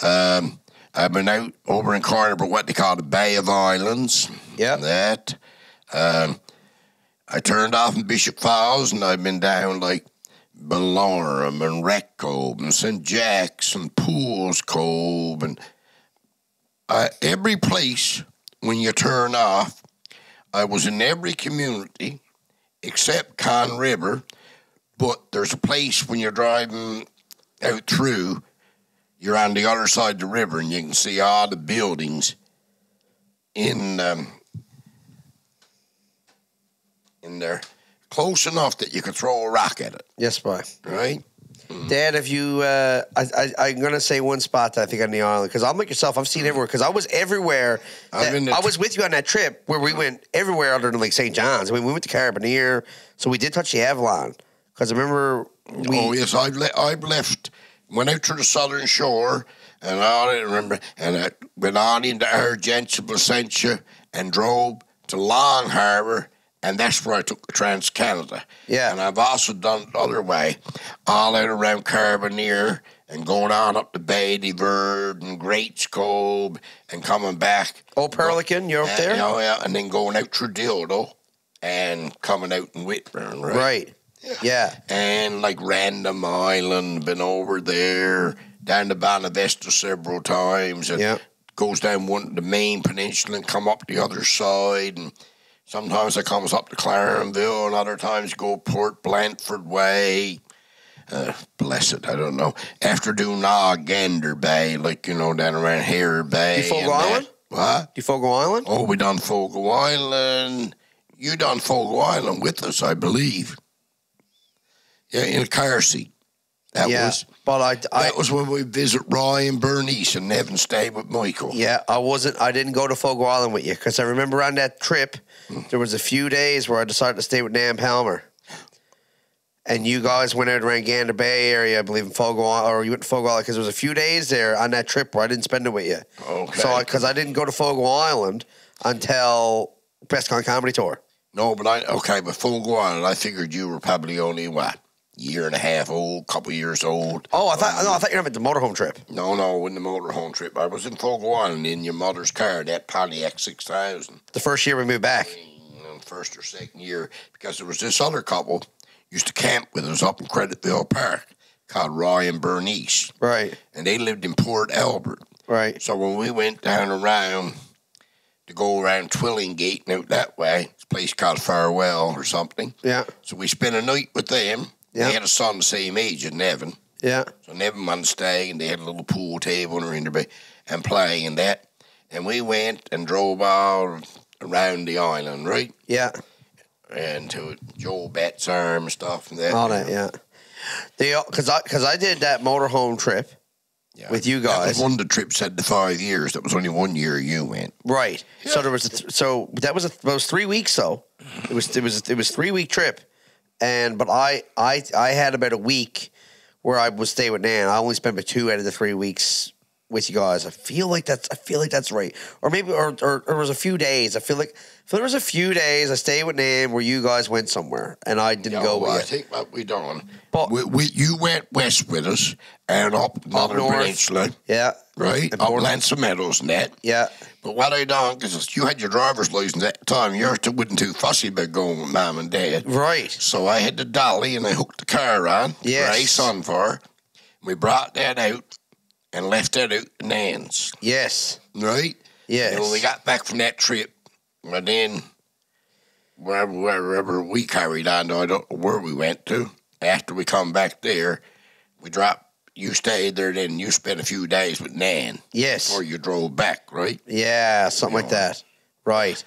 Um, I've been out over in Carnarvon, what they call the Bay of Islands. Yeah. That. Um, I turned off in Bishop Falls, and I've been down like Bellorum and Wreck Cove and Saint Jack's and Pools Cove. And I, every place, when you turn off, I was in every community except Con River, but there's a place when you're driving out through, you're on the other side of the river, and you can see all the buildings in... Um, in there, close enough that you could throw a rock at it. Yes, boy. Right? Mm. Dad, if you, uh, I, I, I'm going to say one spot that I think on the island, because I'll make yourself, I've seen everywhere, because I was everywhere. That, I was with you on that trip where we went everywhere other than like Saint John's. I mean, we went to Carabinier, so we did touch the Avalon, because I remember we... Oh, yes, I've, le I've left, went out to the southern shore, and I remember, and I went on into Argentia, Placentia, and drove to Long Harbour. And that's where I took the Trans-Canada. Yeah. And I've also done it the other way, all out around Carbonear and going on up the Bay de Verde and Greats Cove and coming back. Oh, Perlican, you're up there? Yeah, yeah, and then going out through Dildo and coming out in Whitburn, right? Right, yeah. Yeah. And like Random Island, been over there, down to Bonavista several times. And yeah. Goes down one the main peninsula and come up the other side and... Sometimes it comes up to Clarenville, and other times go Port Blandford Way. Uh, bless it, I don't know. After doing uh, Gander Bay, like, you know, down around Hare Bay. You Fogo Island? What? You Fogo Island? Oh, we done Fogo Island. You done Fogo Island with us, I believe. Yeah, in a car seat. That yeah, was, but I, I, that was when we visit Roy and Bernice and Nevin stayed with Michael. Yeah, I wasn't. I didn't go to Fogo Island with you because I remember on that trip mm. there was a few days where I decided to stay with Nan Palmer, and you guys went out around Gander Bay area, I believe, in Fogo Island, or you went to Fogo Island because there was a few days there on that trip where I didn't spend it with you. Okay. So because I, I didn't go to Fogo Island until Best Con Comedy Tour. No, but I okay, but Fogo Island, I figured you were probably only what. Year and a half old, couple years old. Oh, I thought um, no, I thought you were having the motorhome trip. No, no, it wasn't the motorhome trip. I was in Fogo Island in your mother's car, that Pontiac six thousand. The first year we moved back. First or second year, because there was this other couple used to camp with us up in Credit Hill Park called Roy and Bernice. Right. And they lived in Port Albert. Right. So when we went down around to go around Twillingate and out that way, this place called Farewell or something. Yeah. So we spent a night with them. Yeah. They had a son the same age as Nevin. Yeah. So Nevin wanted to stay, and they had a little pool table in her in the and play and that. And we went and drove all around the island, right? Yeah. And to Joel Betts' arm and stuff and that. All that, know. Yeah. Because I, I did that motorhome trip, Yeah. With you guys. One of the trips had the five years. That was only one year you went. Right. Yeah. So there was a th so that was a th that was three weeks though. It was it was it was three week trip. And but I I I had about a week where I would stay with Nan. I only spent about two out of the three weeks with you guys. I feel like that's I feel like that's right. Or maybe or or, or it was a few days. I feel like I feel there was a few days I stayed with Nan where you guys went somewhere and I didn't no, go with I you. think that we don't. But we, we you went west with us. And up, up the Peninsula. Yeah. Right? And up Lancer Meadows and that. Yeah. But what I don't, because you had your driver's license at the time, you wasn't too fussy about going with Mom and Dad. Right. So I had the dolly and I hooked the car on. Yes. Gray sunflower. We brought that out and left that out at Nan's. Yes. Right? Yes. And when we got back from that trip, and then wherever, wherever we carried on, I don't know where we went to, after we come back there, we dropped. You stayed there, then you spent a few days with Nan. Yes. Before you drove back, right? Yeah, something you like know. that. Right.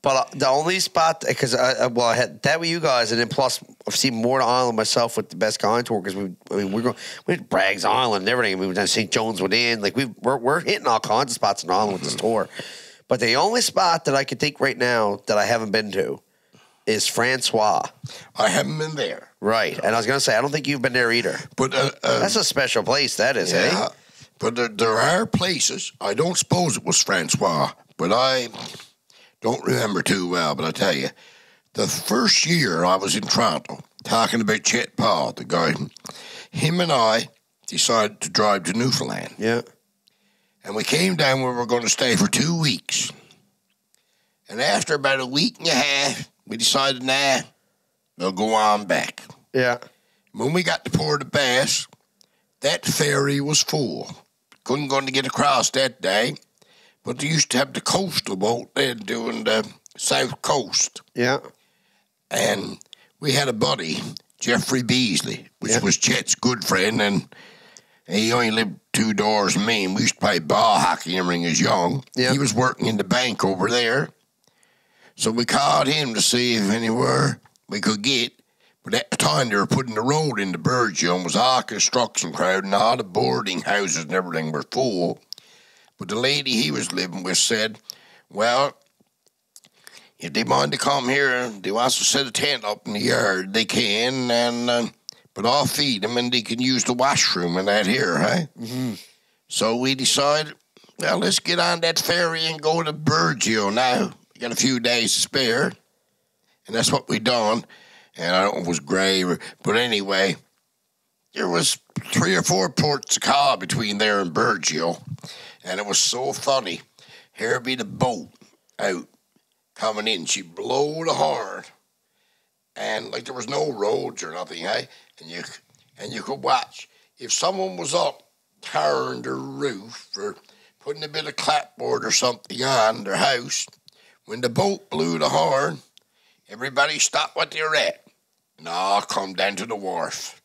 But the only spot, because I, well, I had that with you guys, and then plus I've seen more to Island myself with the Best Contour, because we, I mean, we were we had Bragg's Island and everything. We went down to Saint John's Within. Like we we're, we're hitting all kinds of spots in Island mm-hmm. with this tour. But the only spot that I could think right now that I haven't been to is Francois. I haven't been there. Right. No. And I was going to say, I don't think you've been there either. But uh, uh, that's a special place, that is, yeah, eh? But there, there are places. I don't suppose it was Francois, but I don't remember too well. But I tell you, the first year I was in Toronto, talking about Chet Paul, the guy, him and I decided to drive to Newfoundland. Yeah. And we came down where we were going to stay for two weeks. And after about a week and a half, we decided, nah, we'll go on back. Yeah. When we got to Port of Bass, that ferry was full. Couldn't going to get across that day, but they used to have the coastal boat there doing the South Coast. Yeah. And we had a buddy, Jeffrey Beasley, which yeah. was Chet's good friend, and he only lived two doors from me, and we used to play ball hockey when he was young. Yeah. He was working in the bank over there. So we called him to see if anywhere we could get. But at the time, they were putting the road into Burgeon. It was all construction crowd, and all the boarding houses and everything were full. But the lady he was living with said, well, if they mind to come here, they want to set a tent up in the yard, they can. And uh, But I'll feed them, and they can use the washroom and that here, huh? Mm-hmm. So we decided, well, let's get on that ferry and go to Burgeon now. Got a few days to spare, and that's what we done. And I don't know if it was gray, or, but anyway, there was three or four ports of call between there and Burgeon, and it was so funny. Here be the boat out coming in. She blew the horn, and like there was no roads or nothing, eh? And you and you could watch if someone was up, turned the roof or putting a bit of clapboard or something on their house. When the boat blew the horn, everybody stopped what they were at and all come down to the wharf.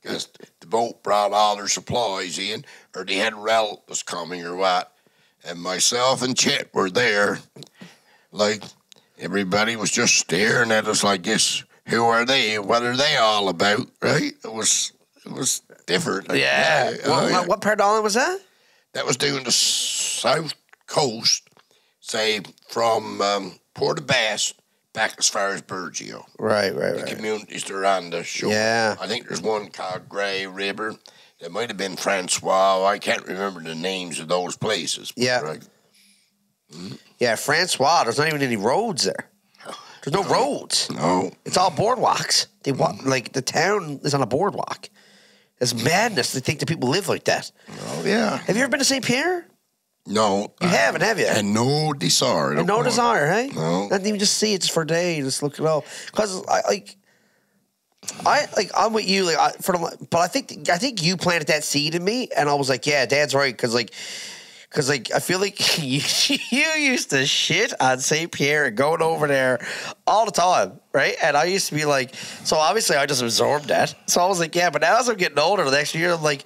Because the boat brought all their supplies in, or they had relatives coming or what. And myself and Chet were there. Like, everybody was just staring at us like this. Who are they? What are they all about, right? It was it was different. Like, yeah. yeah. What, oh, yeah. what part of Ireland was that? That was doing the south coast. Say, from um, Port of Bass back as far as Burgeon. Right, right, the right. The communities that are on the shore. Yeah. I think there's one called Grey River. It might have been Francois. I can't remember the names of those places. Yeah. Right. Mm-hmm. Yeah, Francois, there's not even any roads there. There's no, no roads. No. It's all boardwalks. They want, mm-hmm. Like, the town is on a boardwalk. It's madness to think that people live like that. Oh, yeah. Have you ever been to Saint Pierre? No. You uh, haven't, have you? And no desire. And no desire, hey? No. Not even just see it just for a day. Just look it up. Because, I, like, I, like, I'm with you. Like, I, for the, But I think I think you planted that seed in me. And I was like, yeah, Dad's right. Because, like, because like I feel like you, you used to shit on Saint Pierre and going over there all the time, right? And I used to be like, so obviously I just absorbed that. So I was like, yeah, but now as I'm getting older, the next year I'm like,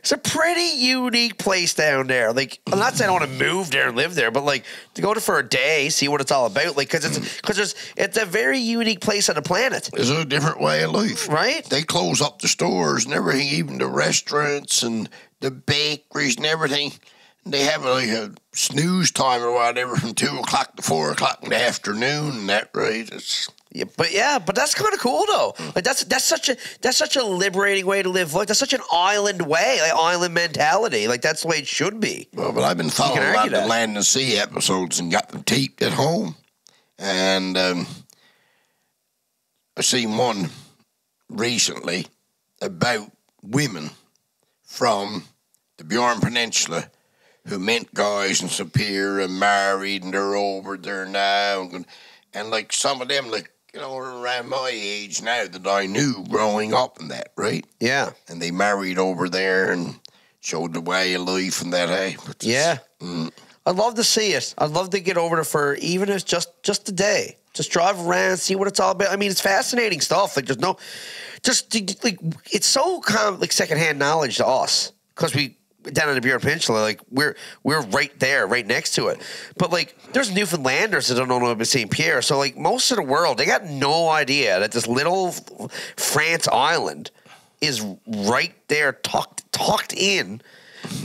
it's a pretty unique place down there. Like, I'm not saying I want to move there and live there, but like to go there for a day, see what it's all about, like because it's because there's it's a very unique place on the planet. It's a different way of life, right? They close up the stores and everything, even the restaurants and. the bakeries and everything, they have like a snooze time or whatever from two o'clock to four o'clock in the afternoon, and that really just... Yeah, but yeah, but that's kind of cool though. Like that's that's such a that's such a liberating way to live life. That's such an island way, like island mentality. Like that's the way it should be. Well, but I've been following a lot of the Land and Sea episodes and got them taped at home, and um, I seen one recently about women from the Bjorn Peninsula who met guys in Saint Pierre and married, and they're over there now, and, and like some of them like. You know, around my age now that I knew growing up and that, right? Yeah. And they married over there and showed the way of life and that, hey? But yeah. Mm. I'd love to see it. I'd love to get over there for even if it's just, just a day. Just drive around, see what it's all about. I mean, it's fascinating stuff. Like, there's no... Just, like, it's so kind of, like, secondhand knowledge to us. Because we... down in the Bjorn Peninsula, like, we're we're right there, right next to it. But, like, there's Newfoundlanders that don't know about Saint Pierre. So, like, most of the world, they got no idea that this little France island is right there, tucked, tucked in,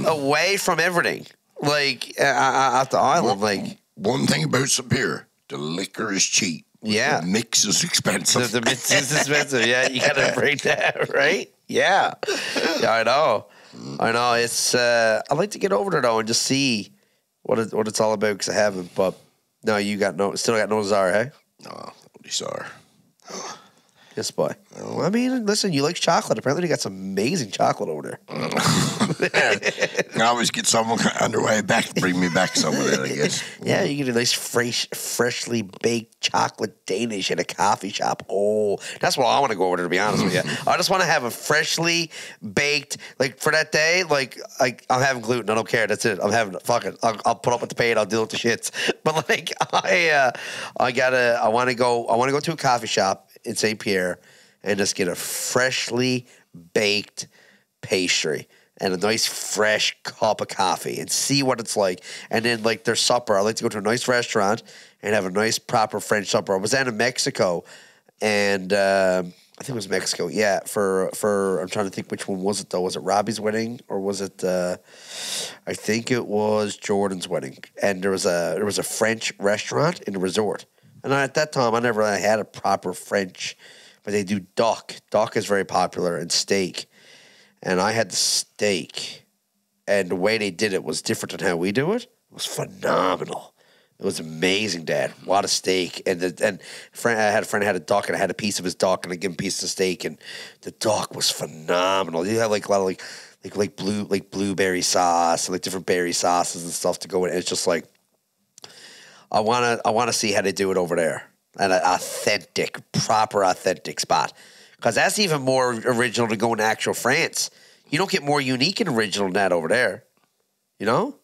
away from everything, like, uh, off the island. One, like one thing about Saint Pierre, the liquor is cheap. Yeah. The mix is expensive. The, the mix is expensive, yeah. You got to break that, right? Yeah. Yeah, I know. I know it's. Uh, I'd like to get over there though and just see what it, what it's all about because I haven't. But no, you got no. Still got no desire, hey? No, no desire. Yes, boy. Oh. I mean, listen. You like chocolate? Apparently, they got some amazing chocolate over there. I always get someone on their way back to bring me back some of it, I guess. Yeah, you get a nice fresh, freshly baked chocolate Danish in a coffee shop. Oh, that's what I want to go over there. To be honest with you, I just want to have a freshly baked, like for that day. Like, like I'm having gluten. I don't care. That's it. I'm having fuck it. I'll, I'll put up with the pain. I'll deal with the shits. But like, I, uh, I gotta. I want to go. I want to go to a coffee shop in Saint Pierre and just get a freshly baked pastry and a nice fresh cup of coffee and see what it's like. And then like their supper, I like to go to a nice restaurant and have a nice proper French supper. I was down in Mexico and uh, I think it was Mexico. Yeah. For, for, I'm trying to think which one was it though? Was it Robbie's wedding or was it, uh, I think it was Jordan's wedding. And there was a, there was a French restaurant in the resort. And at that time, I never really had a proper French, but they do duck. Duck is very popular, and steak. And I had the steak, and the way they did it was different than how we do it. It was phenomenal. It was amazing, Dad. A lot of steak. And the, and friend, I had a friend who had a duck, and I had a piece of his duck, and I gave him a piece of steak, and the duck was phenomenal. You had like a lot of like like like blue like blueberry sauce, and like different berry sauces and stuff to go in. And it's just like. I want to I want to see how they do it over there. An authentic, proper authentic spot. Because that's even more original to go in actual France. You don't get more unique and original than that over there. You know?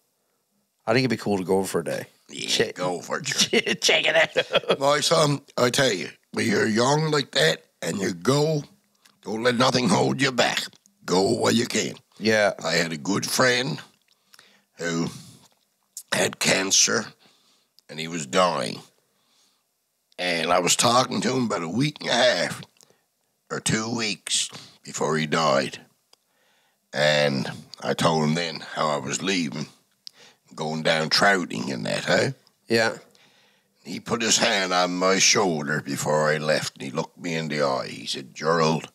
I think it'd be cool to go over for a day. Yeah, check, go for it. Sure. Check it out. My son, I tell you, when you're young like that and you go, don't let nothing hold you back. Go where you can. Yeah. I had a good friend who had cancer. And he was dying. And I was talking to him about a week and a half or two weeks before he died. And I told him then how I was leaving, going down trouting and that, huh? Yeah. He put his hand on my shoulder before I left, and he looked me in the eye. He said, Gerald,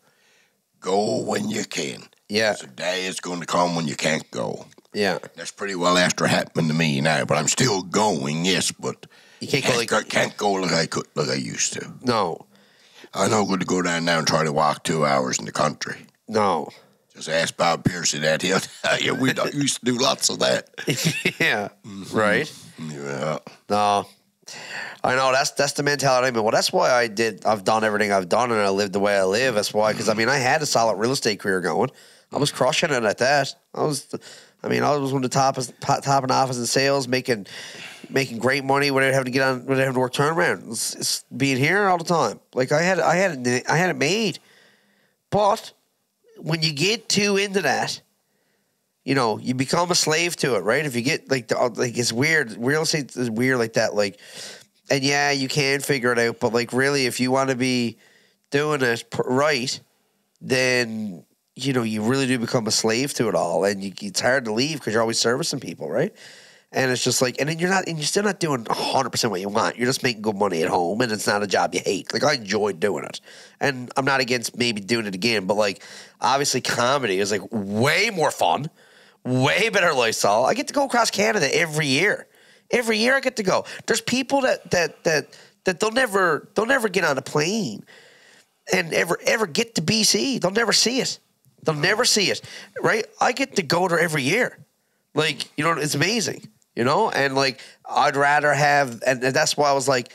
go when you can. Yeah. There's a day is going to come when you can't go. Yeah. That's pretty well after happening to me now, but I'm still going, yes, but you can't, can't, go, like, can't go like I could, like I used to. No. I'm not going to go down now and try to walk two hours in the country. No. Just ask Bob Piercy that. He'll tell you we used to do lots of that. Yeah. Mm-hmm. Right? Yeah. No. I know that's that's the mentality. I mean, well, that's why I did. I've done everything I've done, and I lived the way I live. That's why, because I mean, I had a solid real estate career going. I was crushing it at that. I was, I mean, I was one of the top top in office and sales, making making great money. Without having to get on, without having to work turnaround, it's, it's being here all the time. Like I had, I had, it, I had it made. But when you get too into that. You know, you become a slave to it, right? If you get like, the, like it's weird. Real estate is weird like that. Like, and yeah, you can figure it out, but like, really, if you want to be doing it right, then you know, you really do become a slave to it all, and you, it's hard to leave because you're always servicing people, right? And it's just like, and then you're not, and you're still not doing one hundred percent what you want. You're just making good money at home, and it's not a job you hate. Like, I enjoyed doing it, and I'm not against maybe doing it again, but like, obviously, comedy is like way more fun, way better lifestyle. I get to go across Canada every year. Every year I get to go. There's people that that that that they'll never they'll never get on a plane, and ever ever get to B C. They'll never see it. They'll never see it, right? I get to go there every year. Like, you know, it's amazing, you know? And, like, I'd rather have – and that's why I was like,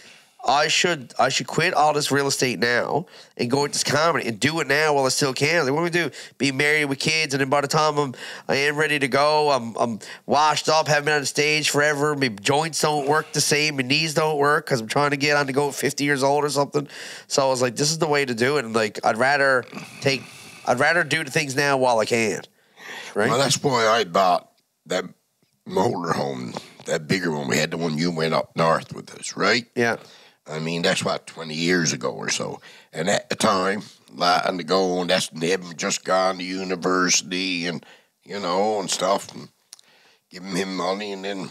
I should I should quit all this real estate now and go into this comedy and do it now while I still can. Like, what do we do? Be married with kids, and then by the time I'm, I am ready to go, I'm, I'm washed up, haven't been on stage forever. My joints don't work the same. My knees don't work because I'm trying to get on to go at fifty years old or something. So I was like, this is the way to do it. And, like, I'd rather take – I'd rather do the things now while I can, right? Well, that's why I bought that motorhome, that bigger one we had, the one you went up north with us, right? Yeah. I mean, that's what, twenty years ago or so. And at the time, on the go, and that's Neb just gone to university and, you know, and stuff, and giving him money and then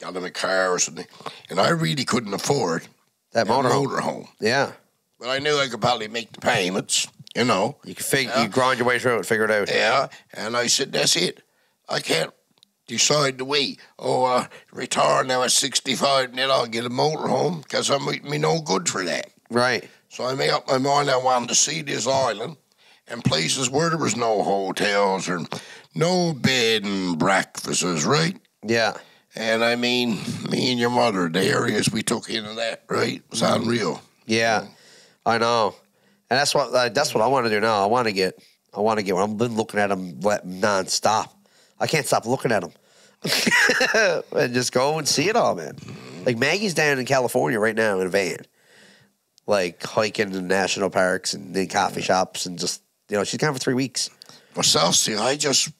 got him a car or something. And I really couldn't afford that, that motorhome. motorhome. Yeah. But I knew I could probably make the payments. You know, you can figure, uh, you grind your way through it, figure it out. Yeah, and I said, that's it. I can't decide the way. Oh, uh, retire now at sixty-five, and then I'll get a motorhome because I'm me no good for that. Right. So I made up my mind I wanted to see this island and places where there was no hotels or no bed and breakfasts, right? Yeah. And I mean, me and your mother, the areas we took into that, right? It was unreal. Yeah, so, I know. And that's what uh, that's what I want to do now. I want to get, I want to get. I've been looking at them nonstop. I can't stop looking at them, and just go and see it all, man. Like Maggie's down in California right now in a van, like hiking in national parks and in coffee shops, and just, you know, she's gone for three weeks. Well, Celsi, I just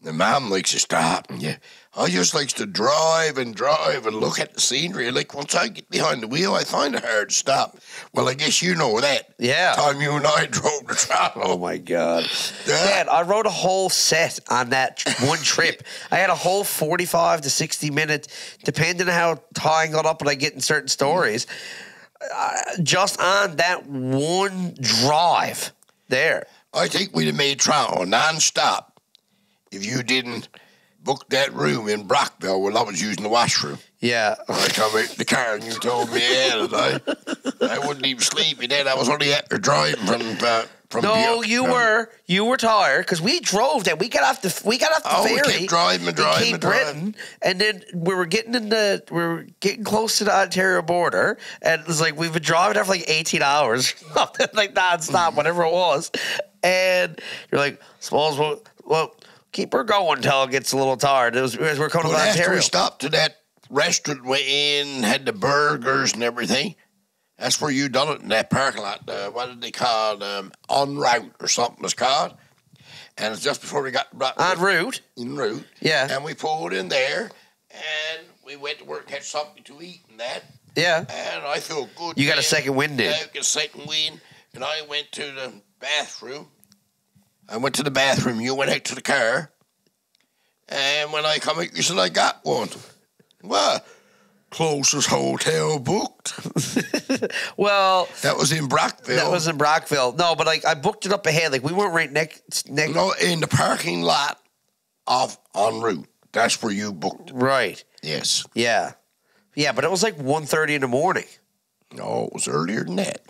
the mom likes to stop, and yeah, I just likes to drive and drive and look at the scenery. Like, once I get behind the wheel, I find it hard to stop. Well, I guess you know that. Yeah. The time you and I drove to Toronto. Oh, my God. Yeah. Dad, I wrote a whole set on that one trip. I had a whole forty-five to sixty minute, depending on how tangled up and I get in certain stories, uh, just on that one drive there. I think we'd have made Toronto nonstop if you didn't booked that room in Brockville while I was using the washroom. Yeah. I come out in the car and you told me, yeah, I, I wouldn't even sleep. And then I was only after driving from uh, from. No, the, you um, were you were tired because we drove that. We got off the we got off the oh, ferry. Oh, we kept driving and driving Cape and Breton, and then we were getting in the we were getting close to the Ontario border, and it was like we've been driving there for like eighteen hours, like nonstop, whatever it was. And you're like, suppose well. well keep her going until it gets a little tired. It was, we were coming well, to Ontario. After we stopped to that restaurant we in, had the burgers and everything. That's where you done it in that parking lot. Uh, what did they call it? Um, en route or something was called. And it's just before we got brought en route. En route. Yeah. And we pulled in there and we went to work, had something to eat and that. Yeah. And I feel good. You got a second wind in. I got a second wind. And I went to the bathroom. I went to the bathroom, you went out to the car, and when I come out, you said, I got one. Well, closest hotel booked. Well, that was in Brockville. That was in Brockville. No, but like I booked it up ahead. Like we weren't right next. next. No, in the parking lot of en route. That's where you booked. Right. Yes. Yeah. Yeah, but it was like one thirty in the morning. No, it was earlier than that.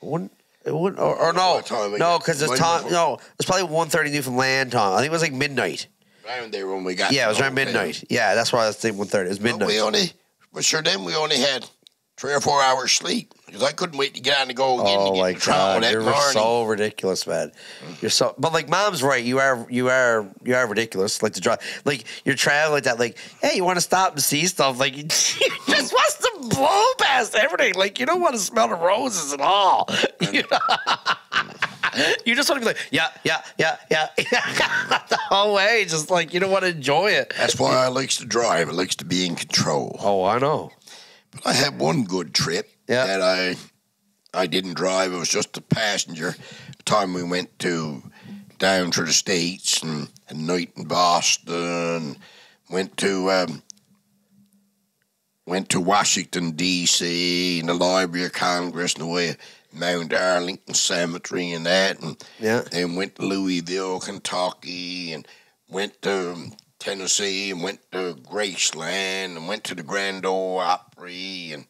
One. It wouldn't, or, or no, no, because it's time. No, it's probably one thirty Newfoundland time. I think it was like midnight. Right there when we got. Yeah, it was around midnight. Day. Yeah, that's why I was thinking one thirty. It was midnight. But we only, but sure, then we only had three or four hours sleep because I couldn't wait to get on the go again. Oh my God, you're morning. So ridiculous, man. You're so, but like Mom's right. You are, you are, you are ridiculous. Like to drive, like you're traveling like that. Like, hey, you want to stop and see stuff? Like you just want to blow past everything. Like, you don't want to smell the roses at all. You know? You just want to be like, yeah, yeah, yeah, yeah, yeah. The whole way. Just like, you don't want to enjoy it. That's why I likes to drive. I likes to be in control. Oh, I know. But I had one good trip yeah. that I I didn't drive. It was just a passenger. The time we went to down to the States and a night in Boston. Went to um, went to Washington, D C and the Library of Congress and the way of Mount Arlington Cemetery and that. And yeah. Then went to Louisville, Kentucky, and went to Tennessee and went to Graceland and went to the Grand Ole Opry and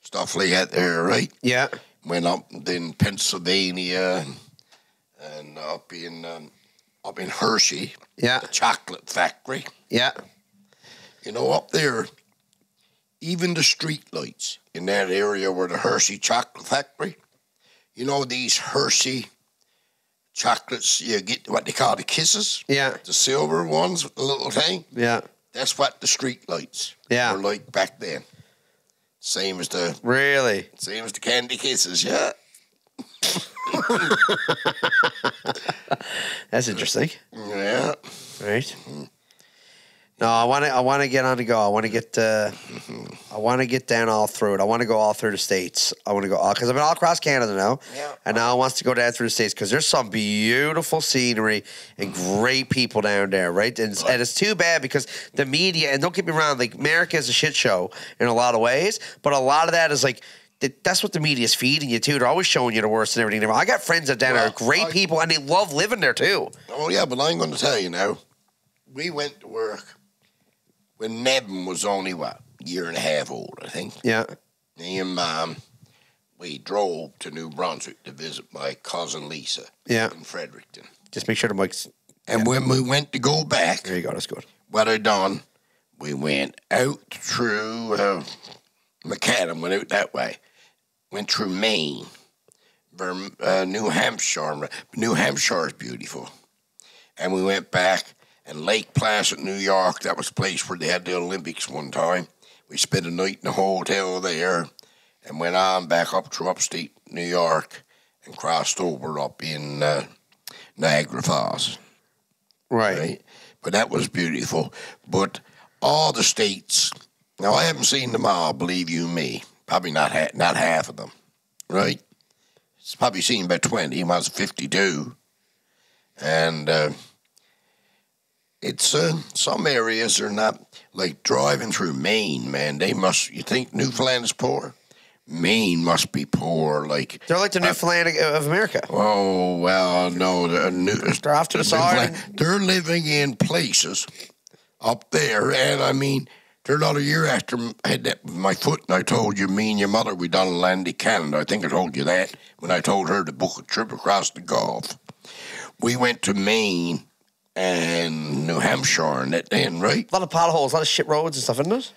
stuff like that there, right? Yeah. Went up in Pennsylvania and, and up in um, up in Hershey. Yeah. The chocolate factory. Yeah. You know, up there, even the street lights in that area where the Hershey chocolate factory, you know, these Hershey chocolates, you get what they call the kisses. Yeah. The silver ones with the little thing. Yeah. That's what the street lights yeah. were like back then. Same as the... Really? Same as the candy kisses, yeah. That's interesting. Yeah. Right. No, I want to I want to get on the go. I want to get uh, I want to get down all through it. I want to go all through the States. I want to go all... Because I've been all across Canada now. Yeah. And now I want to go down through the States because there's some beautiful scenery and great people down there, right? And, and it's too bad because the media... And don't get me wrong, like, America is a shit show in a lot of ways, but a lot of that is like... That's what the media's feeding you, too. They're always showing you the worst and everything. I got friends that down well, there are great I, people, and they love living there, too. Oh, yeah, but I'm going to tell you now. We went to work when Nevin was only, what, a year and a half old, I think. Yeah. Me and Mom, we drove to New Brunswick to visit my cousin Lisa yeah. in Fredericton. Just make sure the mic's... And yeah. when we went to go back... There you go, that's good. What I done, we went out through uh, McAdam, went out that way. Went through Maine, Verm uh, New Hampshire. New Hampshire is beautiful. And we went back, and Lake Placid, New York, that was the place where they had the Olympics one time. We spent a night in a hotel there and went on back up through upstate New York and crossed over up in uh, Niagara Falls. Right. right. But that was beautiful. But all the states, now I haven't seen them all, believe you me. Probably not ha not half of them, right? It's probably seen about twenty. I was fifty-two, and uh, it's uh, some areas are not like driving through Maine. Man, they must. You think Newfoundland is poor? Maine must be poor. Like they're like the uh, Newfoundland of America. Oh well, no, the new, they're off to the side. They're living in places up there, and I mean. They're not a year after I had that with my foot, and I told you, me and your mother, we done Atlantic Canada. I think I told you that when I told her to book a trip across the Gulf. We went to Maine and New Hampshire and that then, right? A lot of potholes, a lot of shit roads and stuff, isn't it?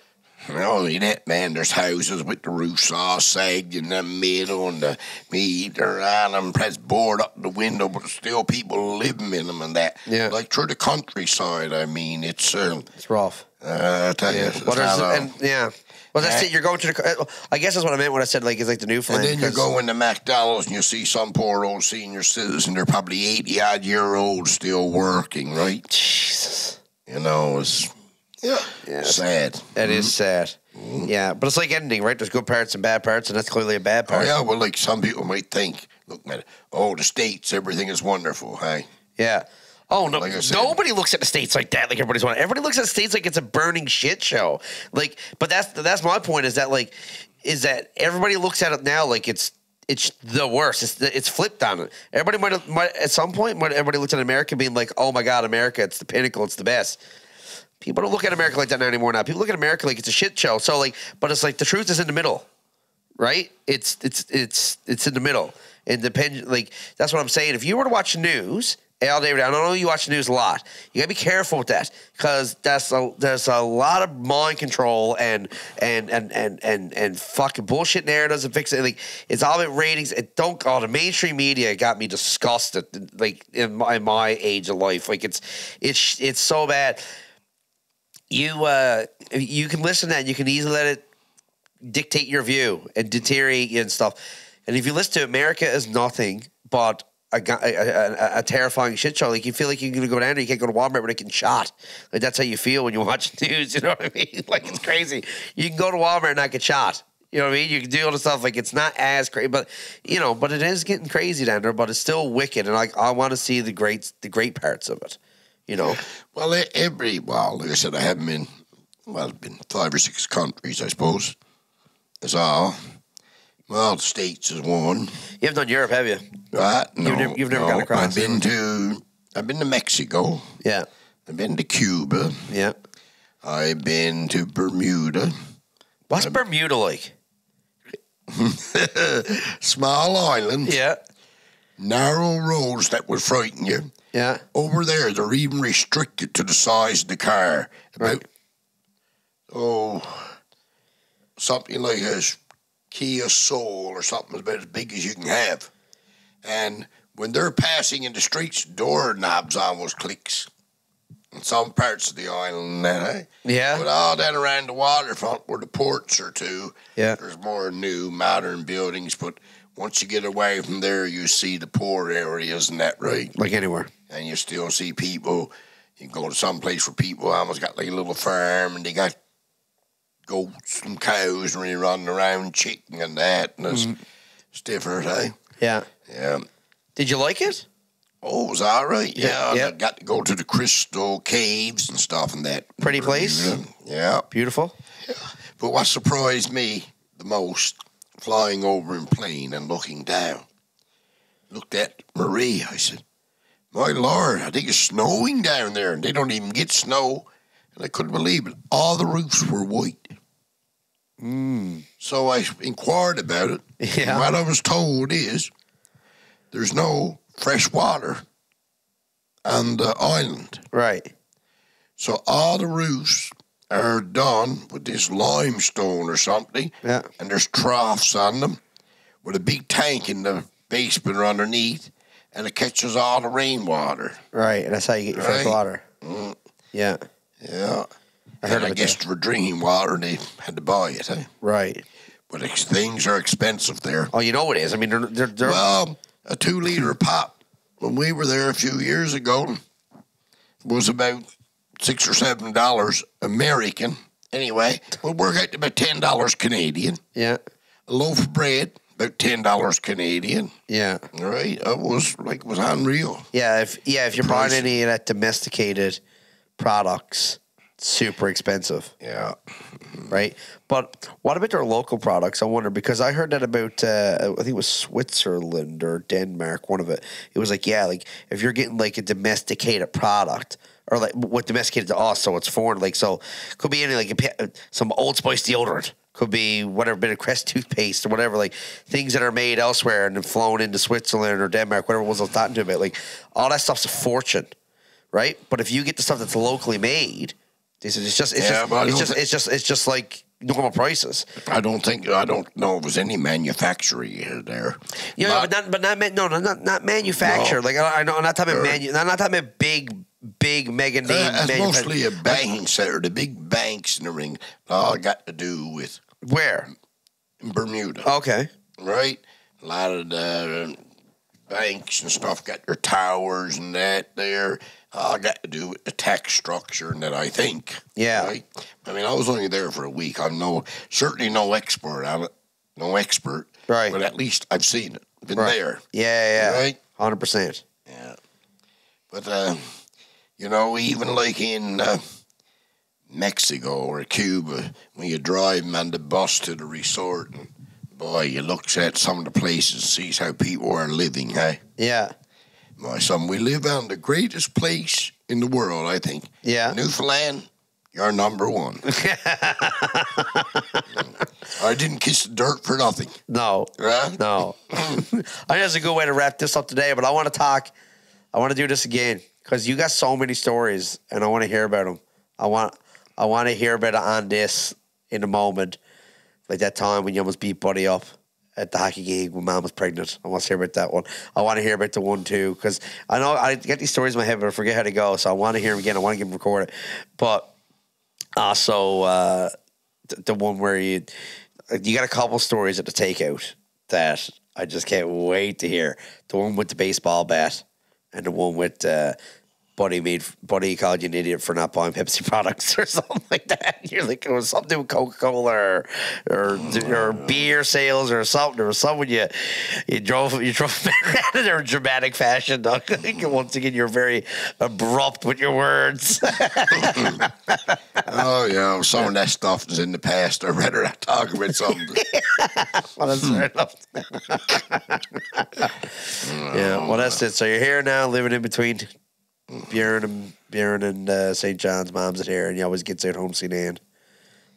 Not only that, man, there's houses with the roofs all sagged in the middle and the meter on them, press board up the window, but still people living in them and that. Yeah. Like through the countryside, I mean, it's... Uh, it's rough. Uh, I tell yeah. you, it's well, not and, yeah. Well, that's that, it. You're going to the... I guess that's what I meant when I said, like, it's like the Newfoundland. And then you go into McDonald's and you see some poor old senior citizen. They're probably eighty-odd-year-old still working, right? Jesus. You know, it's... Yeah. yeah. Sad. That mm-hmm. is sad. Mm-hmm. Yeah. But it's like anything, right? There's good parts and bad parts, and that's clearly a bad part. Oh, yeah. Well, like some people might think, look, man, oh, the States, everything is wonderful, hey? Yeah. Oh, no, like said, nobody looks at the States like that, like everybody's wanting. Everybody looks at the States like it's a burning shit show. Like, but that's that's my point is that, like, is that everybody looks at it now like it's, it's the worst. It's it's flipped on it. Everybody might have, might, at some point, might everybody looked at America being like, oh, my God, America, it's the pinnacle, it's the best. People don't look at America like that anymore now. People look at America like it's a shit show. So like, but it's like the truth is in the middle, right? It's it's it's it's in the middle. And depend like that's what I'm saying. If you were to watch news all day, I don't know you watch the news a lot. You gotta be careful with that because that's a, there's a lot of mind control and and and and and and fucking bullshit narratives and fix it. Like it's all about ratings. It don't all oh, the mainstream media got me disgusted. Like in my, in my age of life, like it's it's it's so bad. You uh, you can listen to that. And you can easily let it dictate your view and deteriorate you and stuff. And if you listen to America is nothing but a, a, a, a terrifying shit show. Like you feel like you're gonna go down there, you can't go to Walmart without getting shot. Like that's how you feel when you watch news. You know what I mean? Like it's crazy. You can go to Walmart and not get shot. You know what I mean? You can do all the stuff. Like, it's not as crazy, but you know, but it is getting crazy down there. But it's still wicked, and like I want to see the great, the great parts of it. You know. Well, every well, like I said, I haven't been. Well, it's been five or six countries, I suppose. As all. Well, the States is one. You haven't done Europe, have you? Right? No. You've never, you've never no, got across. I've been to. I've been to Mexico. Yeah. I've been to Cuba. Yeah. I've been to Bermuda. What's I've, Bermuda like? Small island. Yeah. Narrow roads that would frighten you. Yeah. Over there, they're even restricted to the size of the car. About, right. oh, something like a Kia Soul or something about as big as you can have. And when they're passing in the streets, doorknobs almost clicks. In some parts of the island, eh? Yeah. But all that around the waterfront where the ports are too, yeah. There's more new, modern buildings. But once you get away from there, you see the poor areas, isn't that right? Like anywhere. And you still see people. You go to some place where people almost got like a little farm and they got goats and cows and they running around, chicken and that. And it's, mm-hmm. it's different, eh? Yeah. Yeah. Did you like it? Oh, it was all right. Yeah, yeah. I got to go to the crystal caves and stuff and that. Pretty place. Yeah. Beautiful. Yeah. But what surprised me the most, flying over in plane and looking down, looked at Marie. I said, my Lord, I think it's snowing down there, and they don't even get snow. And I couldn't believe it. All the roofs were white. Mm. So I inquired about it. Yeah. And what I was told is there's no fresh water on the island. Right. So all the roofs are done with this limestone or something, yeah. And there's troughs on them with a big tank in the basement or underneath, and it catches all the rainwater. Right, and that's how you get your right? fresh water. Mm. Yeah. Yeah. I heard and I guess that. For drinking water, they had to buy it, eh? Right. But things are expensive there. Oh, you know it is. I mean, they're... they're, they're... Well... A two-liter pop, when we were there a few years ago, was about six or seven dollars American. Anyway, we'll work out to about ten dollars Canadian. Yeah. A loaf of bread, about ten dollars Canadian. Yeah. Right. It was like it was unreal. Yeah. If yeah, if you're price. Buying any of that domesticated products, it's super expensive. Yeah. Right. But what about their local products? I wonder, because I heard that about, uh, I think it was Switzerland or Denmark, one of it. It was like, yeah, like if you're getting like a domesticated product or like what domesticated to us, so it's foreign, like, so could be any, like a, some Old Spice deodorant, could be whatever, bit of Crest toothpaste or whatever, like things that are made elsewhere and then flown into Switzerland or Denmark, whatever it was I was talking to about, like all that stuff's a fortune, right? But if you get the stuff that's locally made, it's just, it's, yeah, just, it's, just it's just, it's just like normal prices. I don't think, I don't know if there's any manufacturer there. Yeah, not, yeah, but not, but not, no, not, not manufacturer. No. Like I, I know, I'm not talking about manu, I'm not talking about big, big mega name. Uh, it's mostly a banking center, the big banks in the ring. All got to do with where in Bermuda. Okay, right. A lot of the banks and stuff got their towers and that there. I got to do with the tax structure and that, I think. Yeah. Right? I mean, I was only there for a week. I'm no, certainly no expert on it. No expert. Right. But at least I've seen it. Been right. there. Yeah, yeah. Right? one hundred percent. Yeah. But, uh, you know, even like in uh, Mexico or Cuba, when you drive on the bus to the resort, and boy, you look at some of the places and sees how people are living, hey? Yeah. My son, we live on the greatest place in the world, I think. Yeah. Newfoundland, you're number one. I didn't kiss the dirt for nothing. No. Right? No. I think that's a good way to wrap this up today, but I want to talk. I want to do this again because you got so many stories, and I want to hear about them. I want, I want to hear about it on this in the moment, like that time when you almost beat Buddy up at the hockey game when Mom was pregnant. I want to hear about that one. I want to hear about the one too, because I know I get these stories in my head, but I forget how to go. So I want to hear them again. I want to get them recorded. But also uh, the, the one where you you got a couple stories at the takeout that I just can't wait to hear. The one with the baseball bat and the one with uh, buddy made buddy called you an idiot for not buying Pepsi products or something like that. You're like, it was something with Coca-Cola or or, or beer sales or something. There was someone you you drove you drove out of there in dramatic fashion. Once again, you're very abrupt with your words. Oh yeah, some of that stuff is in the past. I rather not talk about something. Well, that's fair enough. Yeah, well, that's it. So you're here now, living in between Bjorn and Bjorn and uh, Saint John's. Mom's at here, and you always get to home see Nan.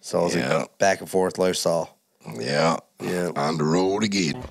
So it's yeah. like back and forth lifestyle. Yeah, yeah, on the road again.